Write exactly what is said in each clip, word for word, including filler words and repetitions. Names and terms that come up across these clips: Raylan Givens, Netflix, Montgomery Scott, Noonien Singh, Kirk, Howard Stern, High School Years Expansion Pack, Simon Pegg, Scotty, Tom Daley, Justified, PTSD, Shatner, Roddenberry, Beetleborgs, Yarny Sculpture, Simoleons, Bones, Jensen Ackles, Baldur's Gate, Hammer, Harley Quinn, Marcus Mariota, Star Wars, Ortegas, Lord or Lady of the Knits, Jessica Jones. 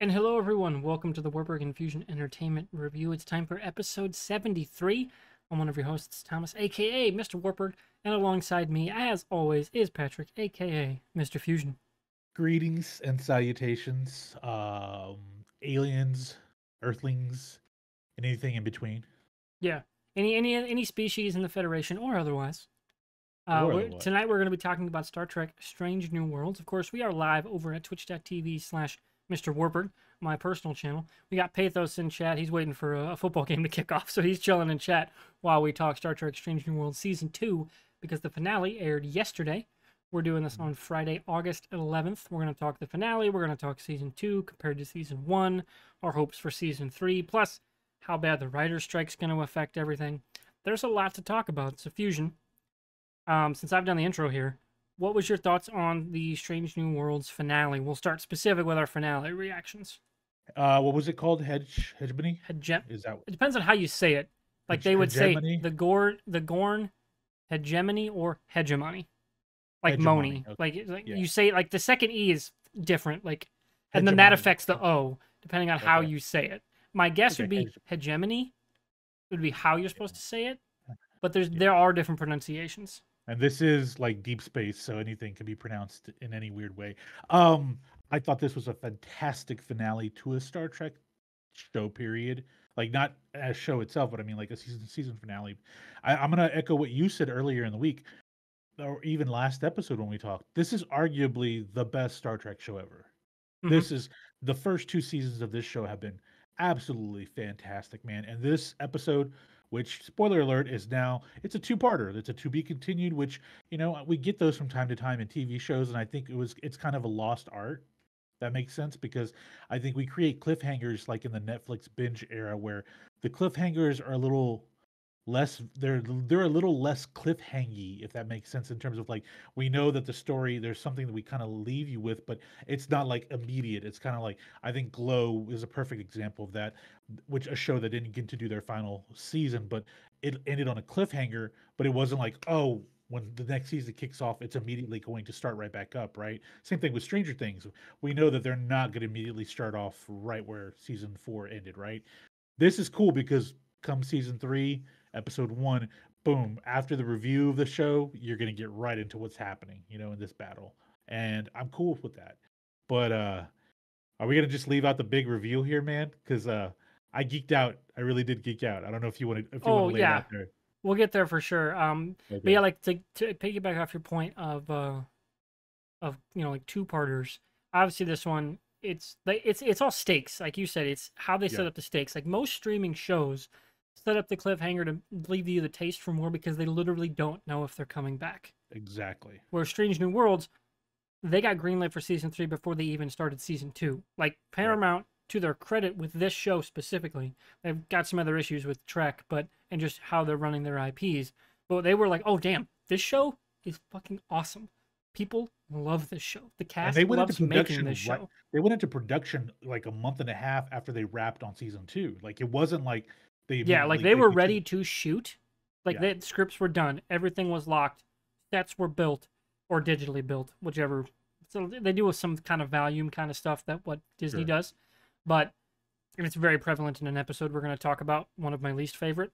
And hello everyone, welcome to the Warburg Fusion Entertainment Review. It's time for episode seventy-three. I'm one of your hosts, Thomas, aka Mister Warburg, and alongside me, as always, is Patrick, aka Mister Fusion. Greetings and salutations, um, aliens, earthlings, and anything in between. Yeah, any any any species in the Federation or otherwise. Uh, we're, tonight we're going to be talking about Star Trek Strange New Worlds. Of course, we are live over at twitch.tv slash Mister Warburg, my personal channel. We got Pathos in chat. He's waiting for a, a football game to kick off, so he's chilling in chat while we talk Star Trek Strange New Worlds Season two, because the finale aired yesterday. We're doing this on Friday, August eleventh. We're going to talk the finale. We're going to talk Season two compared to Season one, our hopes for Season three, plus how bad the writer's strike's going to affect everything. There's a lot to talk about. So, Fusion, Um, since I've done the intro here, what was your thoughts on the Strange New Worlds finale? We'll start specific with our finale reactions. Uh, what was it called? Hedge, Hegemony? Hege Is that it depends on how you say it. Like Hege they would hegemony? say the Gorn, the Gorn Hegemony or Hegemony, like hegemony. Moni. Okay. Like, like yeah. you say, like the second E is different. Like, and hegemony. Then that affects the O depending on okay. how you say it. My guess okay. would be hegemony. It would be how you're supposed yeah. to say it, but there's yeah. there are different pronunciations. And this is like deep space, so anything can be pronounced in any weird way. Um, I thought this was a fantastic finale to a Star Trek show, period. Like, not a show itself, but I mean like a season season finale. I, I'm going to echo what you said earlier in the week, or even last episode when we talked. This is arguably the best Star Trek show ever. Mm-hmm. This is the first two seasons of this show have been absolutely fantastic, man. And this episode, which, spoiler alert, is now, it's a two-parter. It's a to-be-continued, which, you know, we get those from time to time in T V shows, and I think it was it's kind of a lost art. That makes sense, because I think we create cliffhangers like in the Netflix binge era, where the cliffhangers are a little less, they're, they're a little less cliffhangy, if that makes sense, in terms of, like, we know that the story, there's something that we kind of leave you with, but it's not, like, immediate. It's kind of like, I think Glow is a perfect example of that, which a show that didn't get to do their final season, but it ended on a cliffhanger, but it wasn't like, oh, when the next season kicks off, it's immediately going to start right back up, right? Same thing with Stranger Things. We know that they're not going to immediately start off right where season four ended, right? This is cool because come season three, episode one, boom, after the review of the show, you're going to get right into what's happening, you know, in this battle. And I'm cool with that. But uh, are we going to just leave out the big reveal here, man? Because uh, I geeked out. I really did geek out. I don't know if you want to if you oh, want to lay yeah. it out there. We'll get there for sure. Um, okay. But yeah, like to, to piggyback off your point of, uh, of you know, like two-parters, obviously this one, it's, like, it's, it's all stakes. Like you said, it's how they yeah. set up the stakes. Like most streaming shows set up the cliffhanger to leave you the taste for more because they literally don't know if they're coming back. Exactly. Where Strange New Worlds, they got greenlit for season three before they even started season two. Like Paramount, right. to their credit with this show specifically, they've got some other issues with Trek, but and just how they're running their I Ps. But they were like, oh damn, this show is fucking awesome. People love this show. The cast they went loves into making this show. Right, they went into production like a month and a half after they wrapped on season two. Like it wasn't like yeah, like they were ready to shoot. Like the scripts were done. Everything was locked. Sets were built or digitally built, whichever. So they do with some kind of volume kind of stuff that what Disney does. But it's very prevalent in an episode we're going to talk about, one of my least favorite.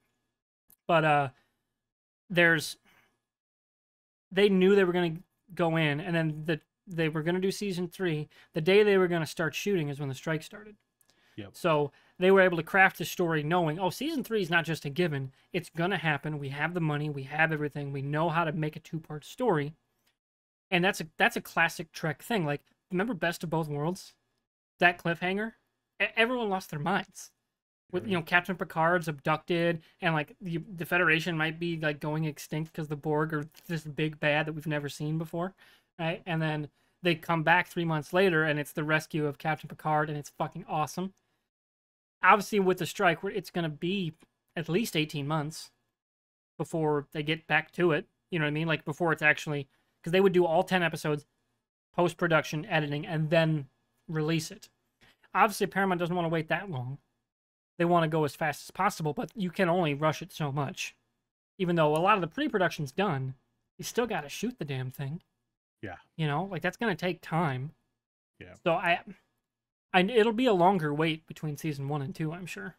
But uh, there's, they knew they were going to go in, and then the, they were going to do season three. The day they were going to start shooting is when the strike started. Yep. So they were able to craft the story knowing, oh, season three is not just a given. It's going to happen. We have the money. We have everything. We know how to make a two-part story. And that's a, that's a classic Trek thing. Like, remember Best of Both Worlds? That cliffhanger? Everyone lost their minds. With, you know, Captain Picard's abducted, and, like, the, the Federation might be, like, going extinct because the Borg are this big bad that we've never seen before, right? And then they come back three months later, and it's the rescue of Captain Picard, and it's fucking awesome. Obviously, with the strike, it's going to be at least eighteen months before they get back to it. You know what I mean? Like, before it's actually... Because they would do all ten episodes, post-production, editing, and then release it. Obviously, Paramount doesn't want to wait that long. They want to go as fast as possible, but you can only rush it so much. Even though a lot of the pre-production's done, you still got to shoot the damn thing. Yeah. You know? Like, that's going to take time. Yeah. So I... And it'll be a longer wait between season one and two, I'm sure.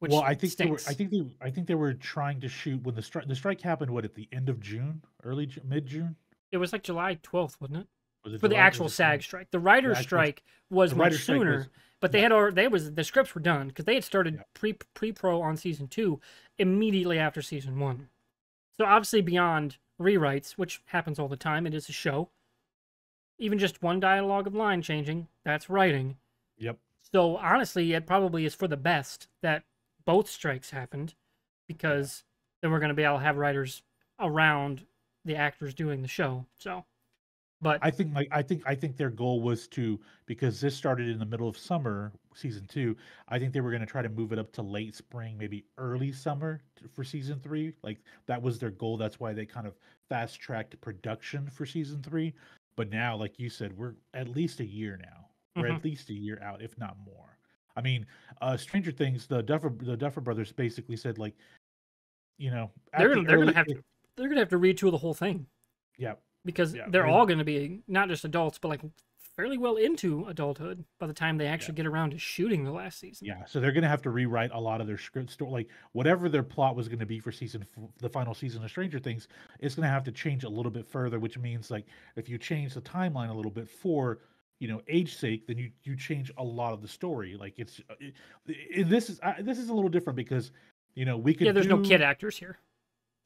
Which well, I think they were, I think they, I think they were trying to shoot when the strike. The strike happened. What, at the end of June, early mid June? It was like July twelfth, wasn't it? Was it for July, the actual SAG strike? The writers' the actual, strike was much sooner, was, but they yeah. had already. They was the scripts were done because they had started yeah. pre pre pro on season two immediately after season one. So obviously beyond rewrites, which happens all the time. It is a show. Even just one dialogue of line changing, that's writing. Yep. So honestly, it probably is for the best that both strikes happened, because then we're going to be able to have writers around the actors doing the show. So, but I think like I think I think their goal was to, because this started in the middle of summer, season two. I think they were going to try to move it up to late spring, maybe early summer for season three. Like that was their goal. That's why they kind of fast tracked production for season three. But now, like you said, we're at least a year now. We're mm-hmm. at least a year out, if not more. I mean, uh, Stranger Things, the Duffer, the Duffer brothers basically said, like, you know, they're gonna, the they're gonna have to, they're gonna have to retool the whole thing. Yeah, because yeah, they're right. all gonna be not just adults, but like fairly well into adulthood by the time they actually yeah. get around to shooting the last season. Yeah, so they're gonna have to rewrite a lot of their script story, like whatever their plot was gonna be for season, the final season of Stranger Things, it's gonna have to change a little bit further. Which means, like, if you change the timeline a little bit for, you know, age sake, then you you change a lot of the story. Like it's it, it, this is I, this is a little different because, you know, we could yeah. There's do, no kid actors here.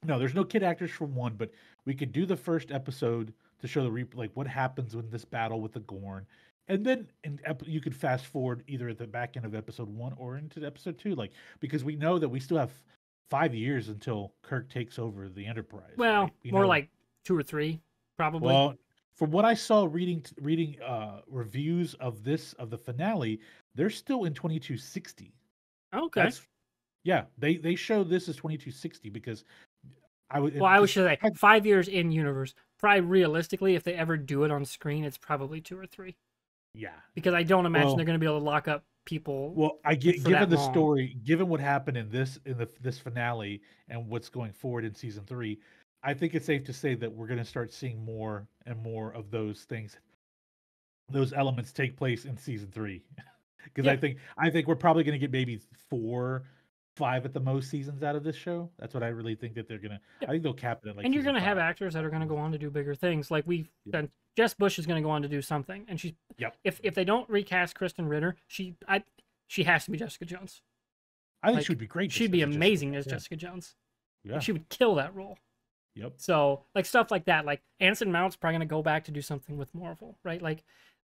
No, there's no kid actors for one, but we could do the first episode to show the re like what happens when this battle with the Gorn, and then in, you could fast forward either at the back end of episode one or into episode two, like because we know that we still have five years until Kirk takes over the Enterprise. Well, right? we more know, like two or three, probably. Well, from what I saw reading reading uh, reviews of this of the finale, they're still in twenty-two sixty. Okay. That's, yeah, they they show this as twenty-two sixty because I would. Well, I was just, say five years in universe. Probably realistically, if they ever do it on screen, it's probably two or three. Yeah. Because I don't imagine well, they're going to be able to lock up people. Well, I get given the long. story, given what happened in this in the this finale and what's going forward in season three. I think it's safe to say that we're going to start seeing more and more of those things, those elements take place in season three. Because yeah. I think I think we're probably going to get maybe four, five at the most seasons out of this show. That's what I really think that they're going to. Yeah. I think they'll cap it at like. And you're going to have actors that are going to go on to do bigger things. Like we, yeah. then Jess Bush is going to go on to do something, and she's. Yep. If if they don't recast Kristen Ritter, she I she has to be Jessica Jones. I think like, she'd be great. She'd be amazing as Jessica Jones. Yeah. She would kill that role. Yep. So, like, stuff like that. Like, Anson Mount's probably going to go back to do something with Marvel, right? Like,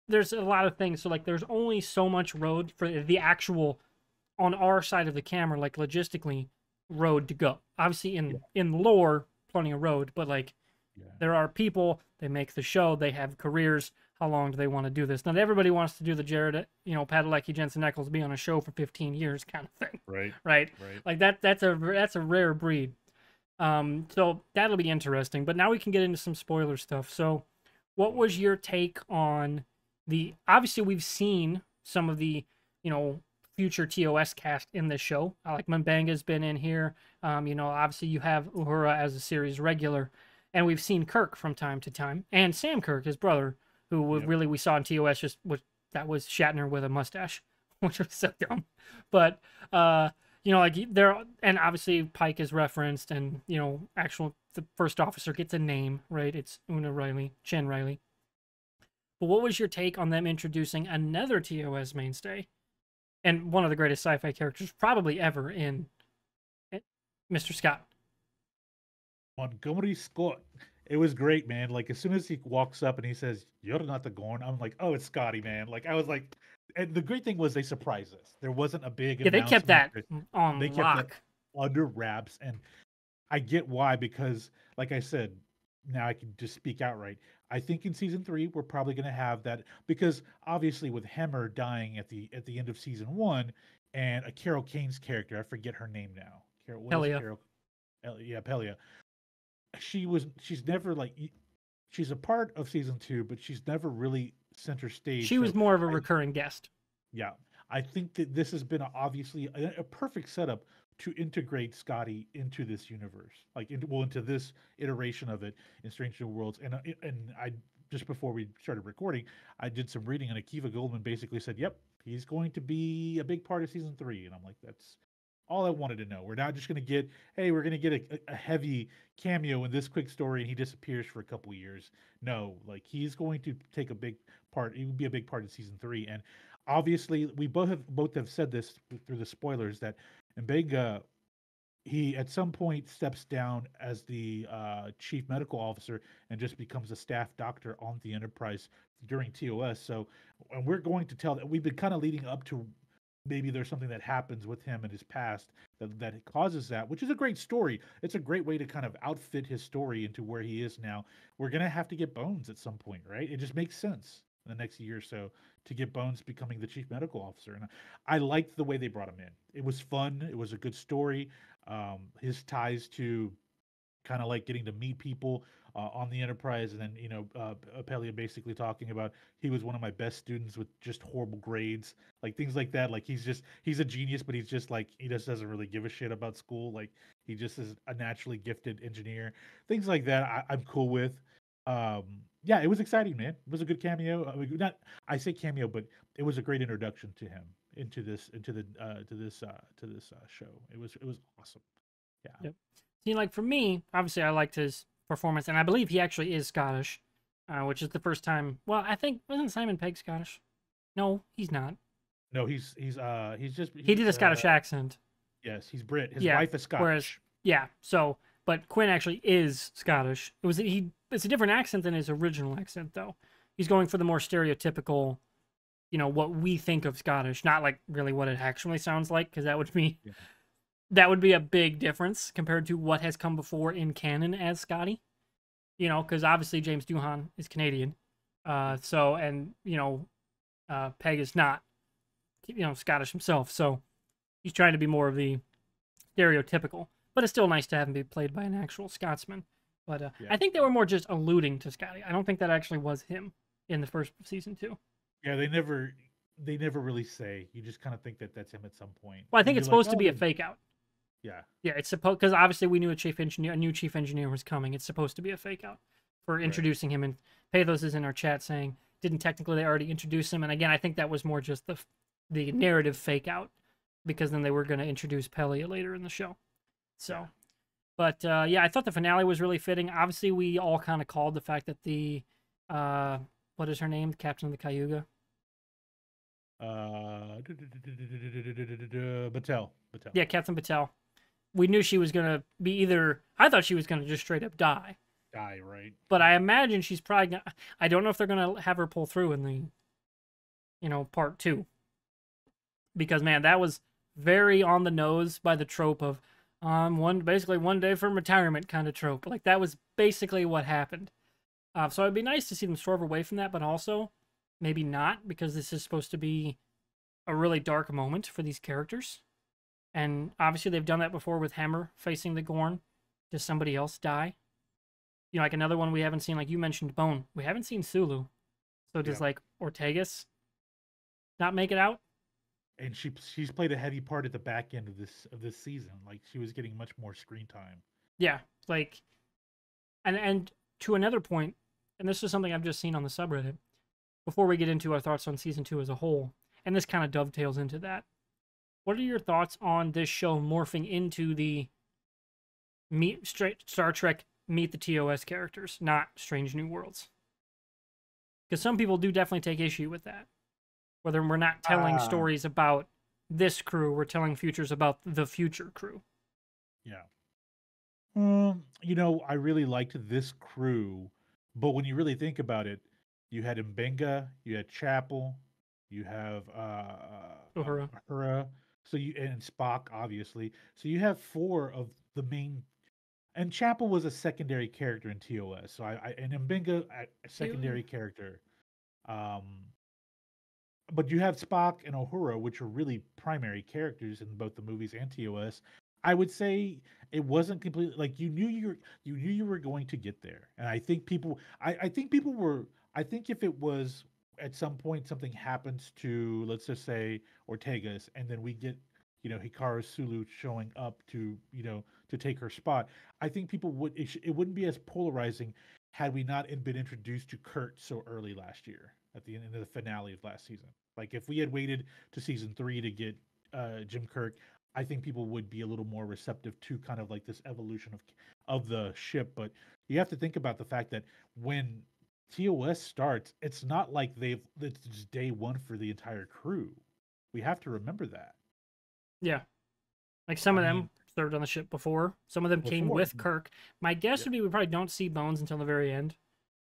there's a lot of things. So, like, there's only so much road for the actual, on our side of the camera, like, logistically, road to go. Obviously, in, yeah. in lore, plenty of road, but, like, yeah. there are people, they make the show, they have careers. How long do they want to do this? Not everybody wants to do the Jared, you know, Padalecki, Jensen Ackles, be on a show for fifteen years kind of thing. Right. Right. right. Like, that. that's a that's a rare breed. Um, so that'll be interesting, but now we can get into some spoiler stuff. So what was your take on the, obviously we've seen some of the, you know, future T O S cast in this show. I like M'Benga has been in here. Um, you know, obviously you have Uhura as a series regular, and we've seen Kirk from time to time, and Sam Kirk, his brother, who yep. really we saw in T O S just was, that was Shatner with a mustache, which was so dumb. But, uh, you know, like there, and obviously Pike is referenced, and you know, actual the first officer gets a name, right? It's Una Riley, Chin-Riley. But what was your take on them introducing another T O S mainstay, and one of the greatest sci-fi characters probably ever in Mister Scott? Montgomery Scott. It was great, man. Like as soon as he walks up and he says, "You're not the Gorn," I'm like, "Oh, it's Scotty, man." Like I was like. And the great thing was they surprised us. There wasn't a big yeah. They kept that on they lock, kept that under wraps, and I get why, because, like I said, now I can just speak outright. I think in season three we're probably going to have that, because obviously with Hammer dying at the at the end of season one, and a Carol Kane's character, I forget her name now. Carol, what Pelia. Is Carol? Yeah, Pelia. She was. She's never like. She's a part of season two, but she's never really. Center stage. She was so, more of a I, recurring guest. Yeah, I think that this has been a, obviously a, a perfect setup to integrate Scotty into this universe, like into, well into this iteration of it in Stranger Worlds. And and I just before we started recording, I did some reading, and Akiva Goldman basically said, "Yep, He's going to be a big part of season three. And I'm like, that's all I wanted to know. We're not just going to get, hey, we're going to get a, a heavy cameo in this quick story and he disappears for a couple years. No, like he's going to take a big part. He would be a big part of season three. And obviously we both have both have said this through the spoilers that M'Benga, he at some point steps down as the uh, chief medical officer and just becomes a staff doctor on the Enterprise during T O S. So, and we're going to tell that we've been kind of leading up to maybe there's something that happens with him in his past that, that causes that, which is a great story. It's a great way to kind of outfit his story into where he is now. We're going to have to get Bones at some point, right? It just makes sense in the next year or so to get Bones becoming the chief medical officer. And I, I liked the way they brought him in. It was fun. It was a good story. Um, his ties to kind of like getting to meet people uh, on the Enterprise. And then, you know, uh, Pelia basically talking about he was one of my best students with just horrible grades, like things like that. Like he's just, he's a genius, but he's just like, he just doesn't really give a shit about school. Like he just is a naturally gifted engineer. Things like that I, I'm cool with. Um, yeah, it was exciting, man. It was a good cameo. I mean, not, I say cameo, but it was a great introduction to him into this, into the, uh, to this, uh, to this uh, show. It was, it was awesome. Yeah. Yep. See, like for me, obviously I liked his performance, and I believe he actually is Scottish, uh, which is the first time. Well, I think wasn't Simon Pegg Scottish? No, he's not. No, he's he's uh he's just he's, he did a Scottish uh, accent. Yes, he's Brit. His yeah, wife is Scottish. Whereas, yeah. So, but Quinn actually is Scottish. It was he. It's a different accent than his original accent, though. He's going for the more stereotypical, you know, what we think of Scottish, not like really what it actually sounds like, because that would be, yeah. that would be a big difference compared to what has come before in canon as Scotty. You know, because obviously James Doohan is Canadian, uh, so and you know, uh, Peg is not, you know, Scottish himself. So he's trying to be more of the stereotypical, but it's still nice to have him be played by an actual Scotsman. But uh, yeah. I think they were more just alluding to Scotty. I don't think that actually was him in the first season two. Yeah, they never, they never really say. You just kind of think that that's him at some point. Well, I think and it's supposed like, oh, to be a fake out. Yeah. Yeah, it's supposed because obviously we knew a chief engineer, a new chief engineer was coming. It's supposed to be a fake out for introducing right. him. And Pathos is in our chat saying, "Didn't technically they already introduce him?" And again, I think that was more just the the narrative fake out because then they were going to introduce Pelia later in the show. So. Yeah. But, uh, yeah, I thought the finale was really fitting. Obviously, we all kind of called the fact that the, uh, what is her name? The captain of the Cayuga? Uh, Battelle. Battelle. Yeah, Captain Battelle. We knew she was going to be either... I thought she was going to just straight up die. Die, right. But I imagine she's probably going to... I don't know if they're going to have her pull through in the, you know, part two. Because, man, that was very on the nose by the trope of... Um, one basically one day from retirement kind of trope. Like that was basically what happened. Uh, so it'd be nice to see them swerve away from that, but also maybe not because this is supposed to be a really dark moment for these characters. And obviously they've done that before with Hammer facing the Gorn. Does somebody else die? You know, like another one we haven't seen. Like you mentioned, Bone. We haven't seen Sulu. So does yeah. like Ortegas not make it out? And she she's played a heavy part at the back end of this of this season. Like she was getting much more screen time. Yeah, like, and and to another point, and this is something I've just seen on the subreddit. Before we get into our thoughts on season two as a whole, and this kind of dovetails into that. What are your thoughts on this show morphing into the meet straight Star Trek meet the T O S characters, not Strange New Worlds? Because some people do definitely take issue with that. Whether we're not telling uh, stories about this crew, we're telling futures about the future crew. Yeah. Um, you know, I really liked this crew, but when you really think about it, you had M'Benga, you had Chapel, you have uh, Uhura. Uhura, so you and Spock, obviously. So you have four of the main, and Chapel was a secondary character in T O S. So I, I and M'Benga, a secondary Ew. character. Um. But you have Spock and Uhura, which are really primary characters in both the movies and T O S. I would say it wasn't completely like you knew you were, you knew you were going to get there, and I think people, I, I think people were, I think if it was at some point something happens to, let's just say Ortegas, and then we get, you know, Hikaru Sulu showing up to, you know, to take her spot. I think people would it, it wouldn't be as polarizing had we not been introduced to Kirk so early last year. At the end of the finale of last season, Like, if we had waited to season three to get uh, Jim Kirk, I think people would be a little more receptive to kind of like this evolution of of the ship. But you have to think about the fact that when T O S starts, it's not like they've it's just day one for the entire crew. We have to remember that. Yeah, like some I of them mean, served on the ship before. Some of them before. came with Kirk. My guess yeah. would be we probably don't see Bones until the very end,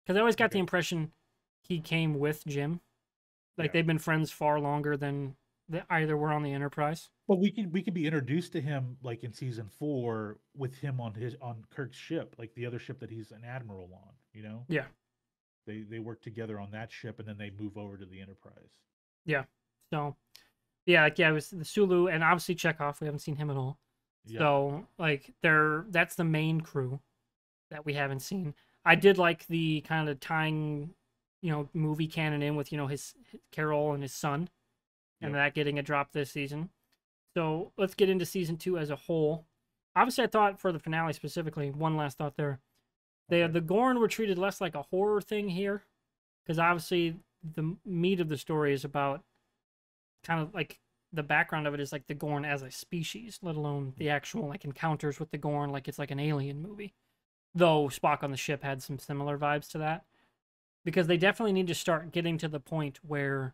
because I always got okay. the impression he came with Jim. Like yeah. they've been friends far longer than they either were on the Enterprise. Well, we could we could be introduced to him like in season four with him on his on Kirk's ship, like the other ship that he's an admiral on. You know? Yeah. They they work together on that ship, and then they move over to the Enterprise. Yeah. So, yeah, like, yeah, it was the Sulu, and obviously Chekhov. We haven't seen him at all. Yeah. So, like, they're that's the main crew that we haven't seen. I did like the kind of tying, you know, movie canon in with, you know, his, his Carol and his son, and yep. that getting a drop this season. So let's get into season two as a whole. Obviously, I thought for the finale specifically, one last thought there. They, the Gorn were treated less like a horror thing here, because obviously the meat of the story is about kind of like the background of it is like the Gorn as a species, let alone the actual like encounters with the Gorn, like it's like an alien movie. Though Spock on the ship had some similar vibes to that, because they definitely need to start getting to the point where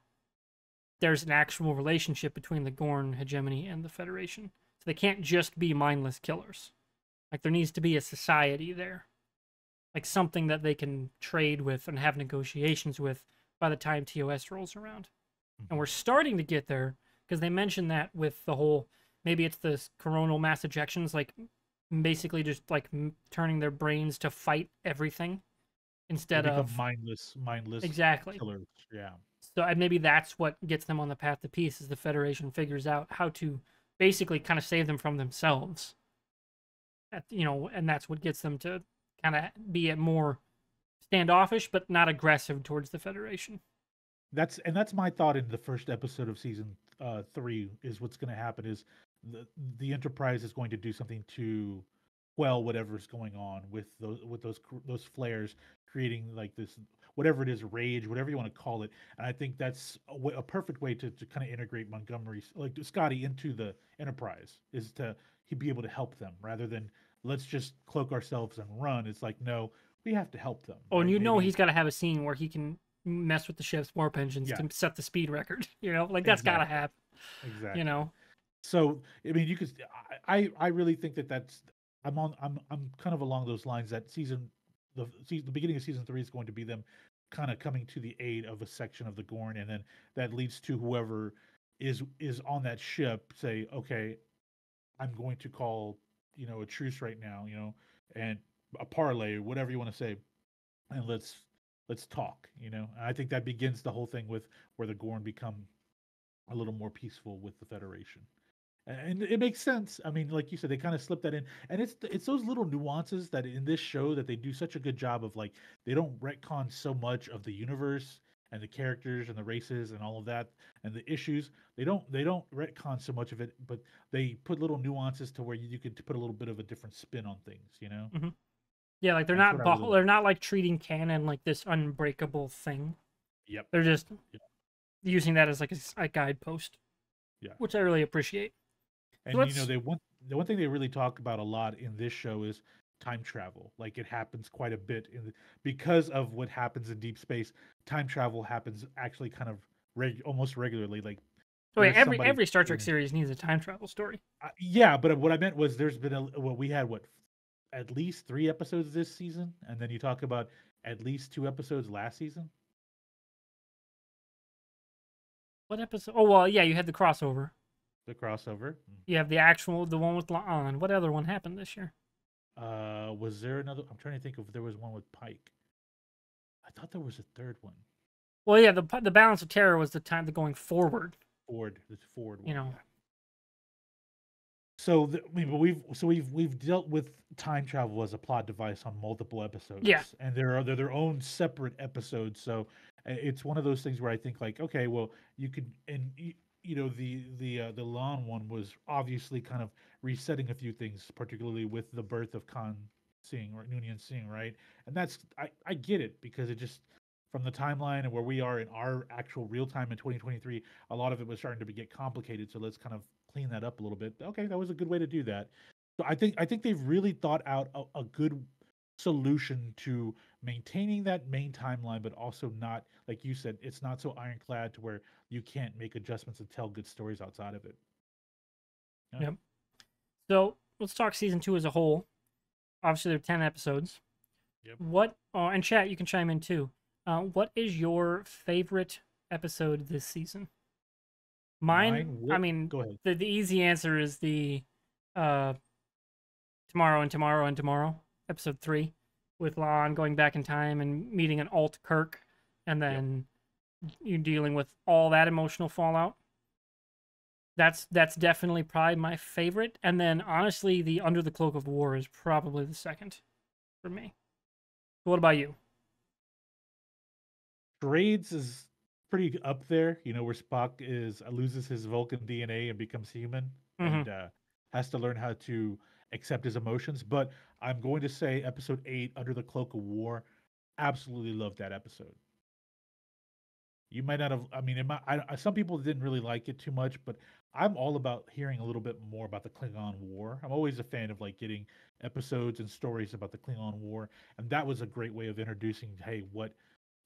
there's an actual relationship between the Gorn hegemony and the Federation. So they can't just be mindless killers. Like there needs to be a society there. Like something that they can trade with and have negotiations with by the time T O S rolls around. And we're starting to get there, because they mentioned that with the whole, maybe it's the coronal mass ejections, like basically just like m turning their brains to fight everything instead of mindless, mindless exactly. killers. Yeah. So and maybe that's what gets them on the path to peace, is the Federation figures out how to basically kind of save them from themselves. At, you know, and that's what gets them to kind of be more standoffish, but not aggressive towards the Federation. That's and that's my thought in the first episode of season uh, three. Is what's going to happen is the the Enterprise is going to do something to quell whatever's going on with those with those those flares, creating like this whatever it is, rage, whatever you want to call it. And I think that's a, w a perfect way to, to kind of integrate Montgomery, like Scotty, into the Enterprise, is to he'd be able to help them rather than let's just cloak ourselves and run. It's like, no, we have to help them. Oh, right? And you know Maybe. he's got to have a scene where he can mess with the ship's warp engines yeah. to set the speed record. You know, like that's exactly. got to happen. Exactly. You know. So I mean, you could. I I really think that that's. I'm on. I'm I'm kind of along those lines. That season, the season, the beginning of season three is going to be them, kind of coming to the aid of a section of the Gorn, and then that leads to whoever is is on that ship say, okay, I'm going to call, you know, a truce right now, you know, and a parlay, whatever you want to say, and let's let's talk, you know. And I think that begins the whole thing with where the Gorn become a little more peaceful with the Federation, and, and it makes sense. I mean, like you said, they kind of slip that in, and it's it's those little nuances that in this show that they do such a good job of. Like they don't retcon so much of the universe and the characters and the races and all of that and the issues. They don't they don't retcon so much of it, but they put little nuances to where you, you could put a little bit of a different spin on things, you know? Mm-hmm. Yeah, like they're That's not really they're not like treating canon like this unbreakable thing. Yep. They're just yep. using that as like a, a guidepost. Yeah. Which I really appreciate. And so you know, they one the one thing they really talk about a lot in this show is time travel. Like it happens quite a bit in the, because of what happens in deep space. Time travel happens actually kind of reg, almost regularly. Like oh, wait, every every Star Trek series needs a time travel story. Uh, yeah, but what I meant was there's been a well, we had what at least three episodes this season, and then you talk about at least two episodes last season. What episode? Oh well, yeah, you had the crossover. The crossover. You have the actual the one with Lon. What other one happened this year? Uh, was there another? I'm trying to think if there was one with Pike. I thought there was a third one. Well, yeah, the the balance of terror was the time the going forward. Forward, the forward one. You know. Yeah. So the, I mean, we've so we've we've dealt with time travel as a plot device on multiple episodes. Yeah. And there are they're their own separate episodes. So it's one of those things where I think like, okay, well, you could and. You, You know, the the uh, the Lon one was obviously kind of resetting a few things, particularly with the birth of Khan Singh or Noonien Singh, right? And that's I I get it because it just from the timeline and where we are in our actual real time in twenty twenty-three, a lot of it was starting to get complicated. So let's kind of clean that up a little bit. Okay, that was a good way to do that. So I think I think they've really thought out a, a good solution to maintaining that main timeline, but also not, like you said, it's not so ironclad to where you can't make adjustments and tell good stories outside of it. Yeah. Yep. So let's talk season two as a whole. Obviously, there are ten episodes. Yep. What are, and chat, you can chime in too. Uh, what is your favorite episode this season? Mine, Mine would, I mean, go ahead. The, the easy answer is the uh, Tomorrow and Tomorrow and Tomorrow, episode three, with Lon going back in time and meeting an alt Kirk, and then yep. you dealing with all that emotional fallout. That's that's definitely probably my favorite. And then, honestly, the Under the Cloak of War is probably the second for me. What about you? Trades is pretty up there, you know, where Spock is uh, loses his Vulcan D N A and becomes human, mm-hmm. and uh, has to learn how to accept his emotions. But I'm going to say episode eight, Under the Cloak of War, absolutely loved that episode. You might not have, I mean, it might, I, some people didn't really like it too much, but I'm all about hearing a little bit more about the Klingon War. I'm always a fan of like getting episodes and stories about the Klingon War, and that was a great way of introducing, hey, what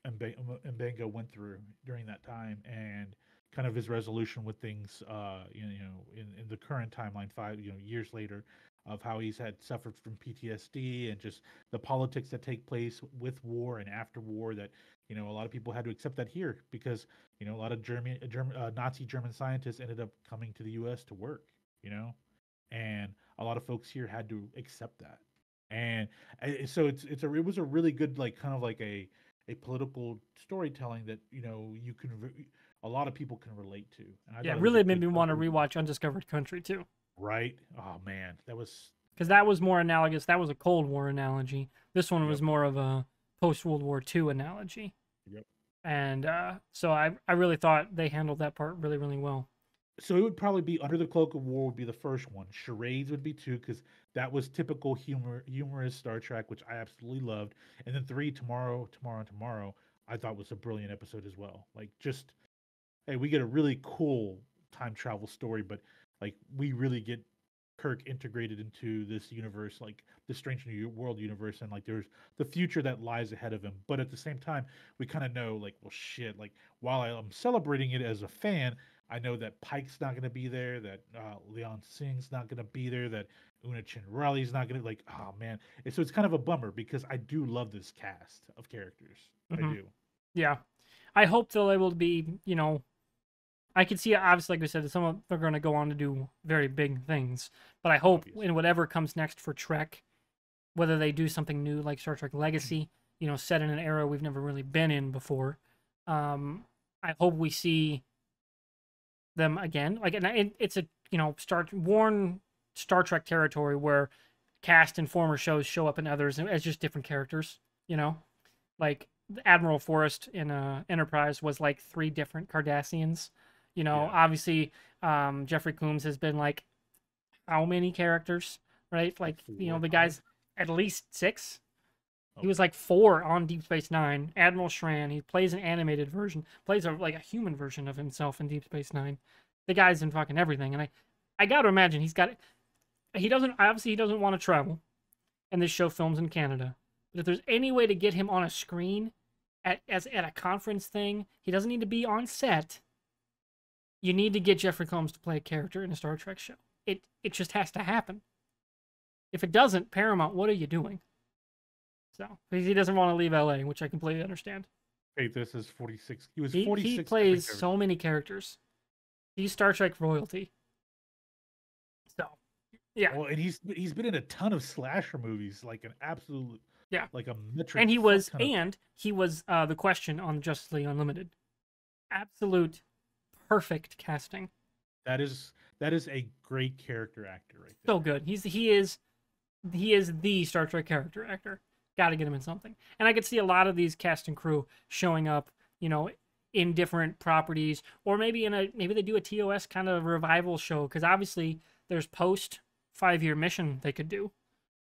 M'Benga went through during that time and kind of his resolution with things, uh, you know, in, in the current timeline, five you know years later, of how he's had suffered from P T S D and just the politics that take place with war and after war that, you know, a lot of people had to accept that here because, you know, a lot of German, German uh, Nazi German scientists ended up coming to the U S to work, you know, and a lot of folks here had to accept that. And uh, so it's, it's a, it was a really good, like, kind of like a, a political storytelling that, you know, you can, re a lot of people can relate to. And I yeah, it really made me want to rewatch Undiscovered Country too. Right? Oh man, that was... Because that was more analogous. That was a Cold War analogy. This one yep. was more of a post-World War Two analogy. Yep. And uh, so I, I really thought they handled that part really, really well. So it would probably be Under the Cloak of War would be the first one. Charades would be two, because that was typical humor, humorous Star Trek, which I absolutely loved. And then three, Tomorrow, Tomorrow, and Tomorrow, I thought was a brilliant episode as well. Like, just, hey, we get a really cool time travel story, but like, we really get Kirk integrated into this universe, like the Strange New World universe, and like there's the future that lies ahead of him. But at the same time, we kind of know, like, well, shit, like, while I'm celebrating it as a fan, I know that Pike's not going to be there, that uh, Leon Singh's not going to be there, that Una Chin-Riley's not going to, like, oh, man. And so it's kind of a bummer because I do love this cast of characters. Mm-hmm. I do. Yeah. I hope they'll able to be, you know, I could see, obviously, like we said, that some of them are going to go on to do very big things. But I hope Obviously. in whatever comes next for Trek, whether they do something new like Star Trek Legacy, you know, set in an era we've never really been in before, um, I hope we see them again. Like, and it, it's a, you know, Star worn Star Trek territory where cast and former shows show up in others as just different characters, you know? Like, Admiral Forrest in uh, Enterprise was like three different Cardassians. You know, yeah. obviously, um, Jeffrey Combs has been like, how many characters, right? Like, you know, the guy's at least six. Oh. He was like four on Deep Space Nine. Admiral Shran, he plays an animated version, plays a, like a human version of himself in Deep Space Nine. The guy's in fucking everything. And I, I got to imagine he's got, he doesn't, obviously he doesn't want to travel. And this show films in Canada. But if there's any way to get him on a screen at, as, at a conference thing, he doesn't need to be on set. You need to get Jeffrey Combs to play a character in a Star Trek show. It it just has to happen. If it doesn't, Paramount, what are you doing? So because he doesn't want to leave L A, which I completely understand. Hey, this is forty-six. He was forty-six. He, he plays so many characters. He's Star Trek royalty. So yeah. Well, and he's he's been in a ton of slasher movies, like an absolute yeah, like a metric. And he was and of... he was uh, the Question on Justice League Unlimited. Absolute. Perfect casting. That is that is a great character actor, right there. So good. He's he is he is the Star Trek character actor. Got to get him in something. And I could see a lot of these cast and crew showing up, you know, in different properties, or maybe in a maybe they do a T O S kind of revival show, because obviously there's post five year mission they could do,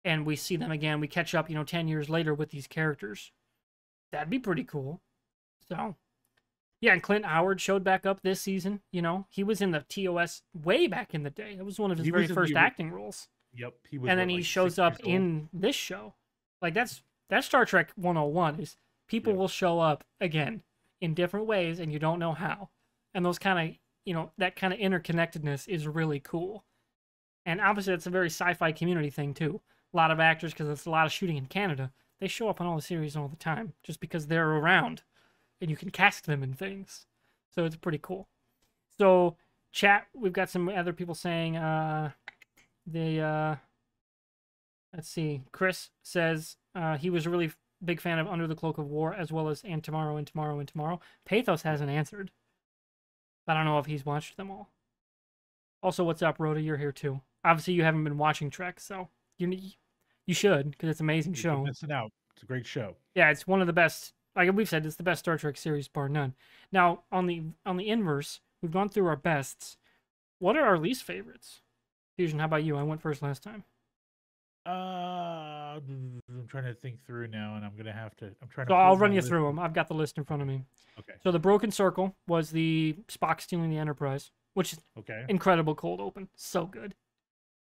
and we see them again. We catch up, you know, ten years later with these characters. That'd be pretty cool. So, yeah, and Clint Howard showed back up this season. You know, he was in the T O S way back in the day. It was one of his he very first the, acting roles. Yep. He was. And then like he shows up in this show. Like, that's, that's Star Trek one oh one, is people yeah. will show up again in different ways, and you don't know how. And those kind of, you know, that kind of interconnectedness is really cool. And obviously, it's a very sci-fi community thing, too. A lot of actors, because it's a lot of shooting in Canada, they show up on all the series all the time, just because they're around, and you can cast them in things. So it's pretty cool. So, chat, we've got some other people saying, uh, the, uh, let's see, Chris says uh, he was a really big fan of Under the Cloak of War, as well as And Tomorrow, and Tomorrow, and Tomorrow. Pathos hasn't answered. I don't know if he's watched them all. Also, what's up, Rhoda? You're here, too. Obviously, you haven't been watching Trek, so you you should, because it's an amazing show. You're missing out. It's a great show. Yeah, it's one of the best. Like we've said, it's the best Star Trek series, bar none. Now, on the on the inverse, we've gone through our bests. What are our least favorites? Fusion, how about you? I went first last time. Uh, I'm trying to think through now, and I'm gonna have to. I'm trying to. So I'll run you through them. I've got the list in front of me. Okay. So the Broken Circle was the Spock stealing the Enterprise, which is okay. Incredible cold open, so good.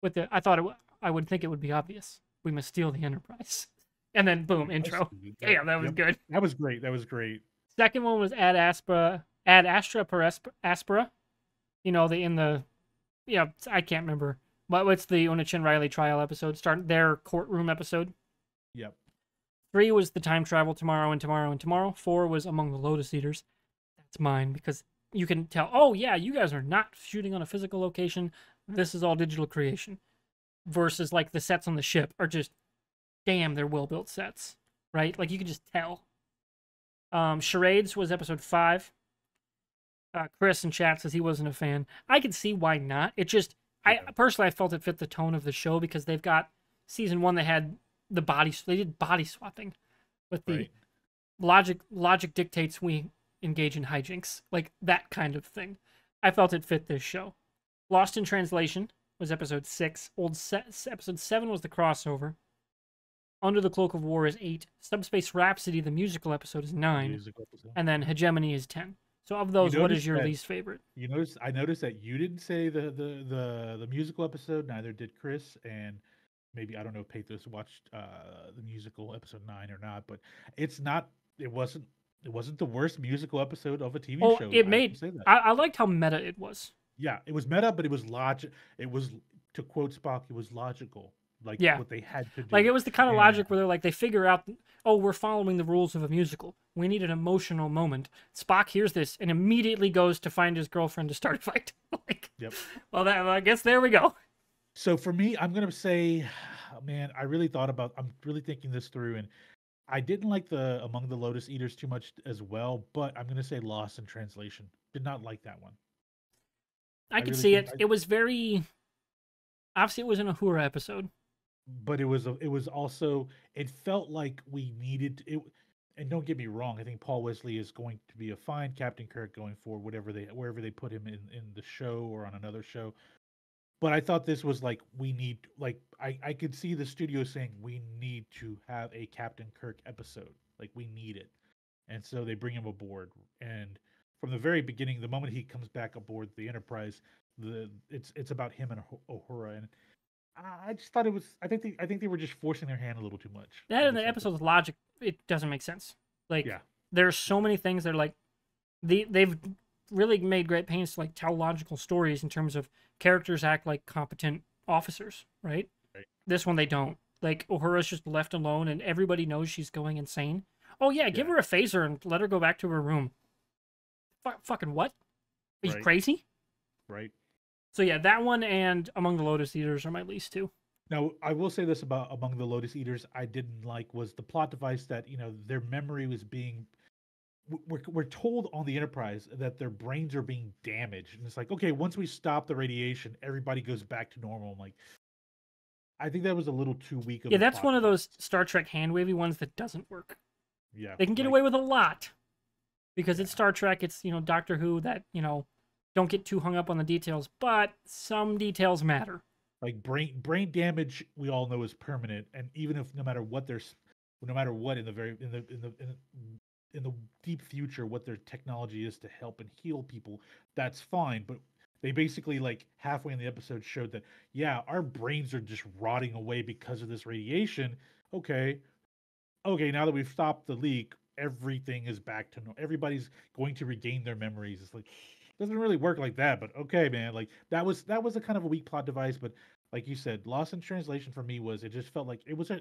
With the, I thought it, I would think it would be obvious. We must steal the Enterprise, and then boom, intro. That, Damn, that was yep. good. That was great. That was great. Second one was Ad Aspera, Ad Astra per Aspera. You know, the in the, yeah, I can't remember. But what's the Una Chin-Riley trial episode? Start their courtroom episode. Yep. Three was the time travel, Tomorrow and Tomorrow and Tomorrow. Four was Among the Lotus Eaters. That's mine, because you can tell, oh yeah, you guys are not shooting on a physical location. This is all digital creation. Versus like the sets on the ship are just, damn, they're well-built sets, right? Like you can just tell. Um, Charades was episode five. Uh, Chris in chat says he wasn't a fan. I can see why not. It just, I personally, I felt it fit the tone of the show, because they've got season one. They had the body, they did body swapping with the right. logic. Logic dictates we engage in hijinks, like that kind of thing. I felt it fit this show. Lost in Translation was episode six. Old se episode seven was the crossover. Under the Cloak of War is eight. Subspace Rhapsody, the musical episode, is nine, musical episode. And then Hegemony is ten. So of those, what is your that, least favorite? You notice I noticed that you didn't say the, the the the musical episode. Neither did Chris, and maybe I don't know if Pathos watched uh, the musical episode nine or not. But it's not. It wasn't. It wasn't the worst musical episode of a T V oh, show. It I made. Say that. I, I liked how meta it was. Yeah, it was meta, but it was logic. It was, to quote Spock, it was logical. Like yeah. what they had to do. Like it was the kind of and, logic where they're like, they figure out, oh, we're following the rules of a musical. We need an emotional moment. Spock hears this and immediately goes to find his girlfriend to start a fight. like, yep. Well, that, I guess there we go. So for me, I'm going to say, man, I really thought about, I'm really thinking this through, and I didn't like the Among the Lotus Eaters too much as well, but I'm going to say Lost in Translation. Did not like that one. I, I could really see it. I, it was very, obviously it was an Uhura episode. But it was, a, it was also, it felt like we needed it. And don't get me wrong, I think Paul Wesley is going to be a fine Captain Kirk going forward, whatever they, wherever they put him in, in the show or on another show. But I thought this was like, we need, like, I, I could see the studio saying, we need to have a Captain Kirk episode. Like, we need it. And so they bring him aboard. And from the very beginning, the moment he comes back aboard the Enterprise, the it's, it's about him and Uhura. And I just thought it was. I think they, I think they were just forcing their hand a little too much. That in the episode's logic, it doesn't make sense. Like, yeah. there are so many things that are like, the they've really made great pains to like tell logical stories in terms of characters act like competent officers, right? right. This one they don't. Like Uhura's just left alone, and everybody knows she's going insane. Oh yeah, yeah. give her a phaser and let her go back to her room. F fucking what? Are you right. crazy? Right. So yeah, that one and Among the Lotus Eaters are my least two. Now, I will say this about Among the Lotus Eaters I didn't like was the plot device that, you know, their memory was being... We're, we're told on the Enterprise that their brains are being damaged. And it's like, okay, once we stop the radiation, everybody goes back to normal. I'm like, I think that was a little too weak of Yeah, that's one device. of those Star Trek hand-wavy ones that doesn't work. Yeah. They can get like, away with a lot. Because yeah. it's Star Trek, it's, you know, Doctor Who, that, you know... Don't get too hung up on the details, but some details matter. Like brain brain damage, we all know is permanent, and even if no matter what there's, no matter what in the very in the in the in in the deep future what their technology is to help and heal people, that's fine. But they basically, like, halfway in the episode showed that, yeah, our brains are just rotting away because of this radiation. Okay. Okay, now that we've stopped the leak, everything is back to normal. Everybody's going to regain their memories. It's like, it doesn't really work like that, but okay, man. Like, that was that was a kind of a weak plot device, but like you said, Lost in Translation for me was, it just felt like it was a,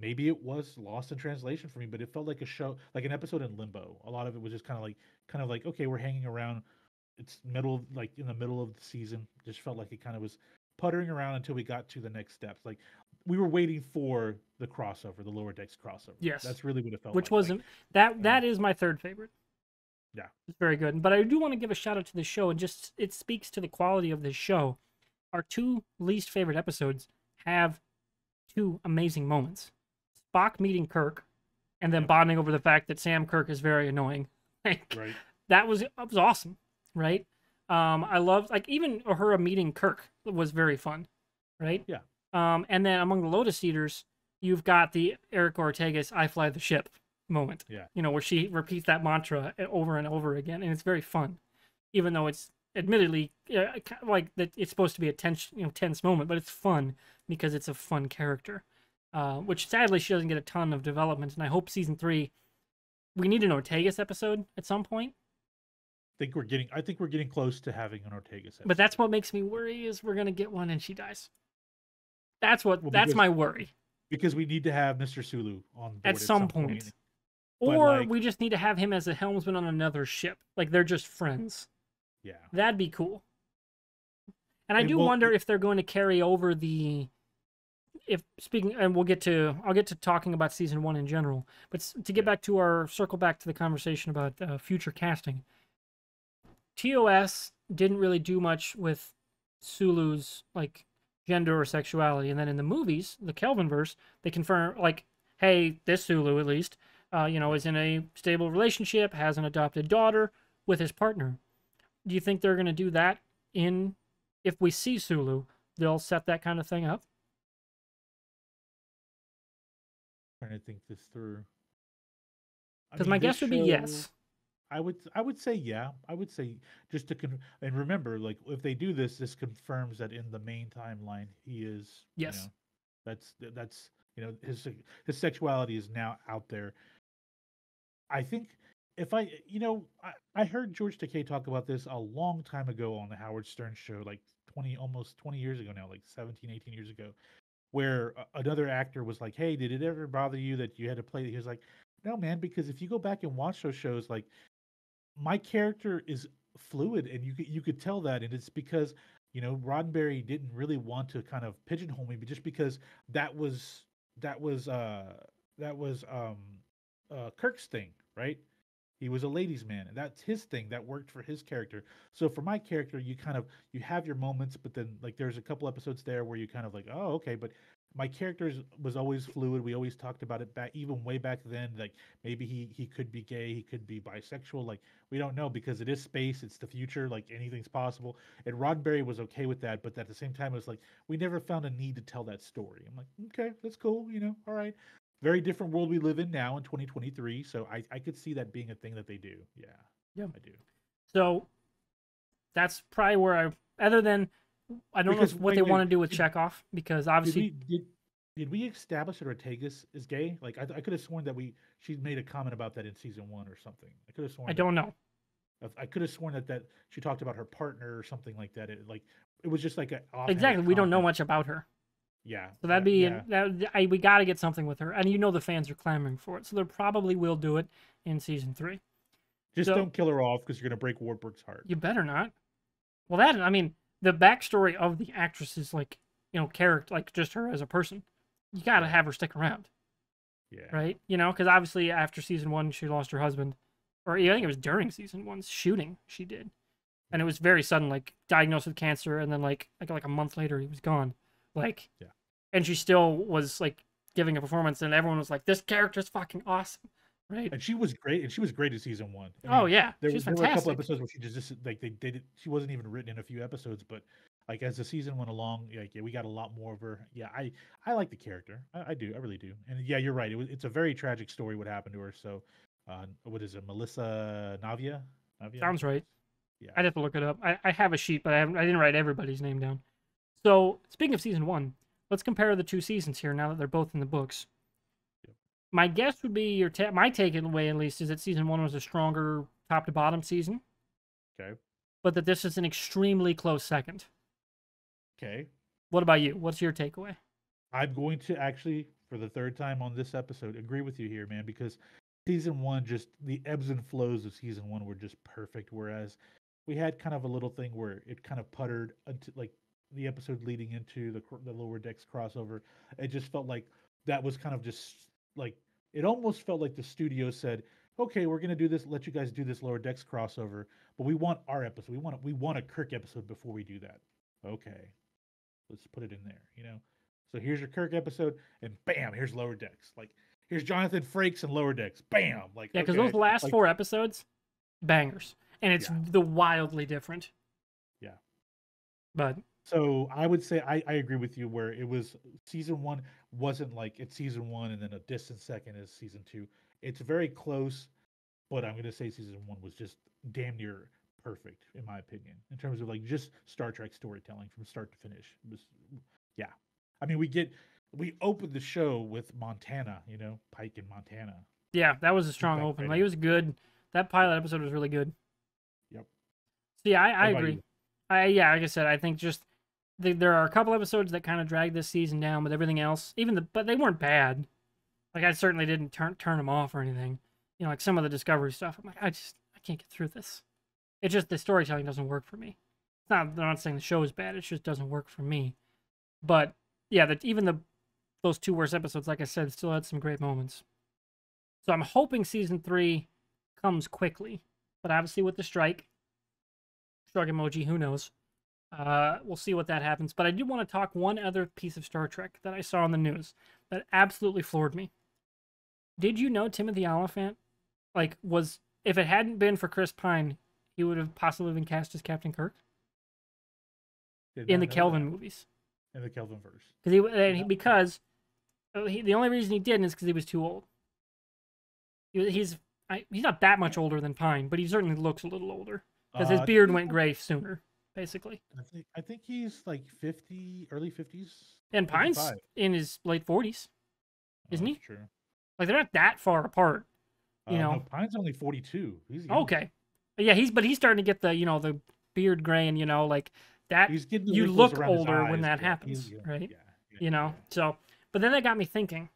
maybe it was Lost in Translation for me, but it felt like a show, like an episode in limbo. A lot of it was just kind of like, kind of like, okay, we're hanging around. It's middle, like in the middle of the season, just felt like it kind of was puttering around until we got to the next steps. Like we were waiting for the crossover, the Lower Decks crossover. Yes, that's really what it felt. Which like. wasn't like, that. That um, is my third favorite. Yeah, it's very good. But I do want to give a shout out to the show, and just it speaks to the quality of this show. Our two least favorite episodes have two amazing moments: Spock meeting Kirk, and then yep. bonding over the fact that Sam Kirk is very annoying. Like, right. That was that was awesome. Right, um, I love like even Uhura meeting Kirk was very fun, right? Yeah. Um, and then among the Lotus Eaters, you've got the Eric Ortegas "I fly the ship" moment. Yeah. You know, where she repeats that mantra over and over again, and it's very fun, even though it's admittedly uh, like that it's supposed to be a tense, you know, tense moment, but it's fun because it's a fun character, uh, which sadly she doesn't get a ton of development. And I hope season three, we need an Ortegas episode at some point. I think we're getting I think we're getting close to having an Ortegas episode. But that's what makes me worry is we're gonna get one and she dies. That's what well, that's because, my worry. Because we need to have Mister Sulu on board at some, at some point. point. Or like, we just need to have him as a helmsman on another ship. Like they're just friends. Yeah. That'd be cool. And I it do wonder if they're going to carry over the if speaking and we'll get to I'll get to talking about season one in general. But to get yeah. back to our circle back to the conversation about uh, future casting. T O S didn't really do much with Sulu's like gender or sexuality, and then in the movies, the Kelvinverse, they confirm like, hey, this Sulu at least, uh, you know, is in a stable relationship, has an adopted daughter with his partner. Do you think they're going to do that in? If we see Sulu, they'll set that kind of thing up. I'm trying to think this through. Because I mean, my guess show... would be yes. I would I would say yeah. I would say just to con and remember, like if they do this, this confirms that in the main timeline he is yes. You know, that's that's you know his his sexuality is now out there. I think if I you know I, I heard George Takei talk about this a long time ago on the Howard Stern show, like twenty almost twenty years ago now, like seventeen, eighteen years ago, where another actor was like, "Hey, did it ever bother you that you had to play?" He was like, "No, man, because if you go back and watch those shows, like." My character is fluid, and you you could tell that, and it's because you know Roddenberry didn't really want to kind of pigeonhole me, but just because that was that was uh that was um uh Kirk's thing, right? He was a ladies' man, and that's his thing that worked for his character. So for my character, you kind of you have your moments, but then like there's a couple episodes there where you kind of like, oh, okay, but. My character was always fluid. We always talked about it back, even way back then. Like maybe he he could be gay, he could be bisexual. Like we don't know because it is space, it's the future. Like anything's possible. And Roddenberry was okay with that, but at the same time, it was like we never found a need to tell that story. I'm like, okay, that's cool. You know, all right. Very different world we live in now in twenty twenty-three. So I I could see that being a thing that they do. Yeah, yeah, I do. So that's probably where I, other than. I don't because, know what wait, they wait, want to do with did, Chekhov because obviously did we, did, did we establish that Ortegas is gay? Like I, I could have sworn that we she made a comment about that in season one or something. I could have sworn. I don't that, know. I, I could have sworn that that she talked about her partner or something like that. It like it was just like an exactly. Comment. We don't know much about her. Yeah. So that'd be yeah. that. I, we got to get something with her, and you know the fans are clamoring for it, so they probably will do it in season three. Just so, don't kill her off because you're gonna break Warburg's heart. You better not. Well, that I mean. The backstory of the actress's, like, you know, character, like, just her as a person, you got to have her stick around. Yeah. Right? You know, because obviously after season one, she lost her husband. Or I think it was during season one's shooting she did. And it was very sudden, like, diagnosed with cancer, and then, like, like, like a month later, he was gone. Like, yeah. And she still was, like, giving a performance, and everyone was like, this character's fucking awesome. Right. And she was great, and she was great in season one. I mean, oh yeah, there, she's there fantastic. Were a couple episodes where she just, just like they did it. She wasn't even written in a few episodes, but like as the season went along, like yeah, we got a lot more of her. Yeah, I I like the character, I, I do, I really do. And yeah, you're right. It was, it's a very tragic story what happened to her. So Uh, what is it? Melissa Navia? Navia? Sounds right. Yeah. I'd have to look it up. I, I have a sheet, but I haven't, I didn't write everybody's name down. So, speaking of season one, let's compare the two seasons here now that they're both in the books. Yep. My guess would be, your ta my takeaway at least, is that season one was a stronger top-to-bottom season. Okay. But that this is an extremely close second. Okay. What about you? What's your takeaway? I'm going to actually, for the third time on this episode, agree with you here, man, because season one, just the ebbs and flows of season one were just perfect, whereas we had kind of a little thing where it kind of puttered until, like, the episode leading into the the Lower Decks crossover. It just felt like that was kind of just like, it almost felt like the studio said, okay, we're going to do this, let you guys do this Lower Decks crossover, but we want our episode. We want, we want a Kirk episode before we do that. Okay, let's put it in there, you know? So here's your Kirk episode, and bam, here's Lower Decks. Like, here's Jonathan Frakes and Lower Decks. Bam! Like, yeah, because okay, those last like, four episodes, bangers. And it's yeah. the wildly different. Yeah. But... So I would say I, I agree with you where it was season one wasn't like it's season one and then a distant second is season two. It's very close, but I'm going to say season one was just damn near perfect in my opinion in terms of like just Star Trek storytelling from start to finish. It was, yeah. I mean, we get we opened the show with Montana, you know, Pike in Montana. Yeah, that was a strong Pike open. Like, it was good. That pilot episode was really good. Yep. So yeah, I, I agree. You? I yeah, like I said, I think just there are a couple episodes that kind of dragged this season down, but everything else, even the, but they weren't bad. Like, I certainly didn't turn turn them off or anything. You know, like some of the Discovery stuff, I'm like, I just, I can't get through this. It's just the storytelling doesn't work for me. It's not, I'm not saying the show is bad, it just doesn't work for me. But, yeah, that even the those two worst episodes, like I said, still had some great moments. So I'm hoping season three comes quickly. But obviously with the strike, shrug emoji, who knows? Uh, we'll see what that happens. But I do want to talk one other piece of Star Trek that I saw on the news that absolutely floored me. Did you know Timothy Olyphant, like, was, if it hadn't been for Chris Pine, he would have possibly been cast as Captain Kirk? In the Kelvin movies. In the Kelvinverse. Because he, he, because he, the only reason he didn't is because he was too old. He, he's I, he's not that much older than Pine, but he certainly looks a little older. Because his beard uh, went gray sooner. Basically, I think, I think he's like fifty, early fifties, and Pine's fifty-five. In his late forties, isn't oh, he? True. Like, they're not that far apart, you uh, know. No, Pine's only forty-two. He's okay, yeah, he's but he's starting to get the you know the beard gray and you know like that. He's getting you look older eyes, when that happens, yeah, right? Yeah, yeah, you know. Yeah. So, but then that got me thinking.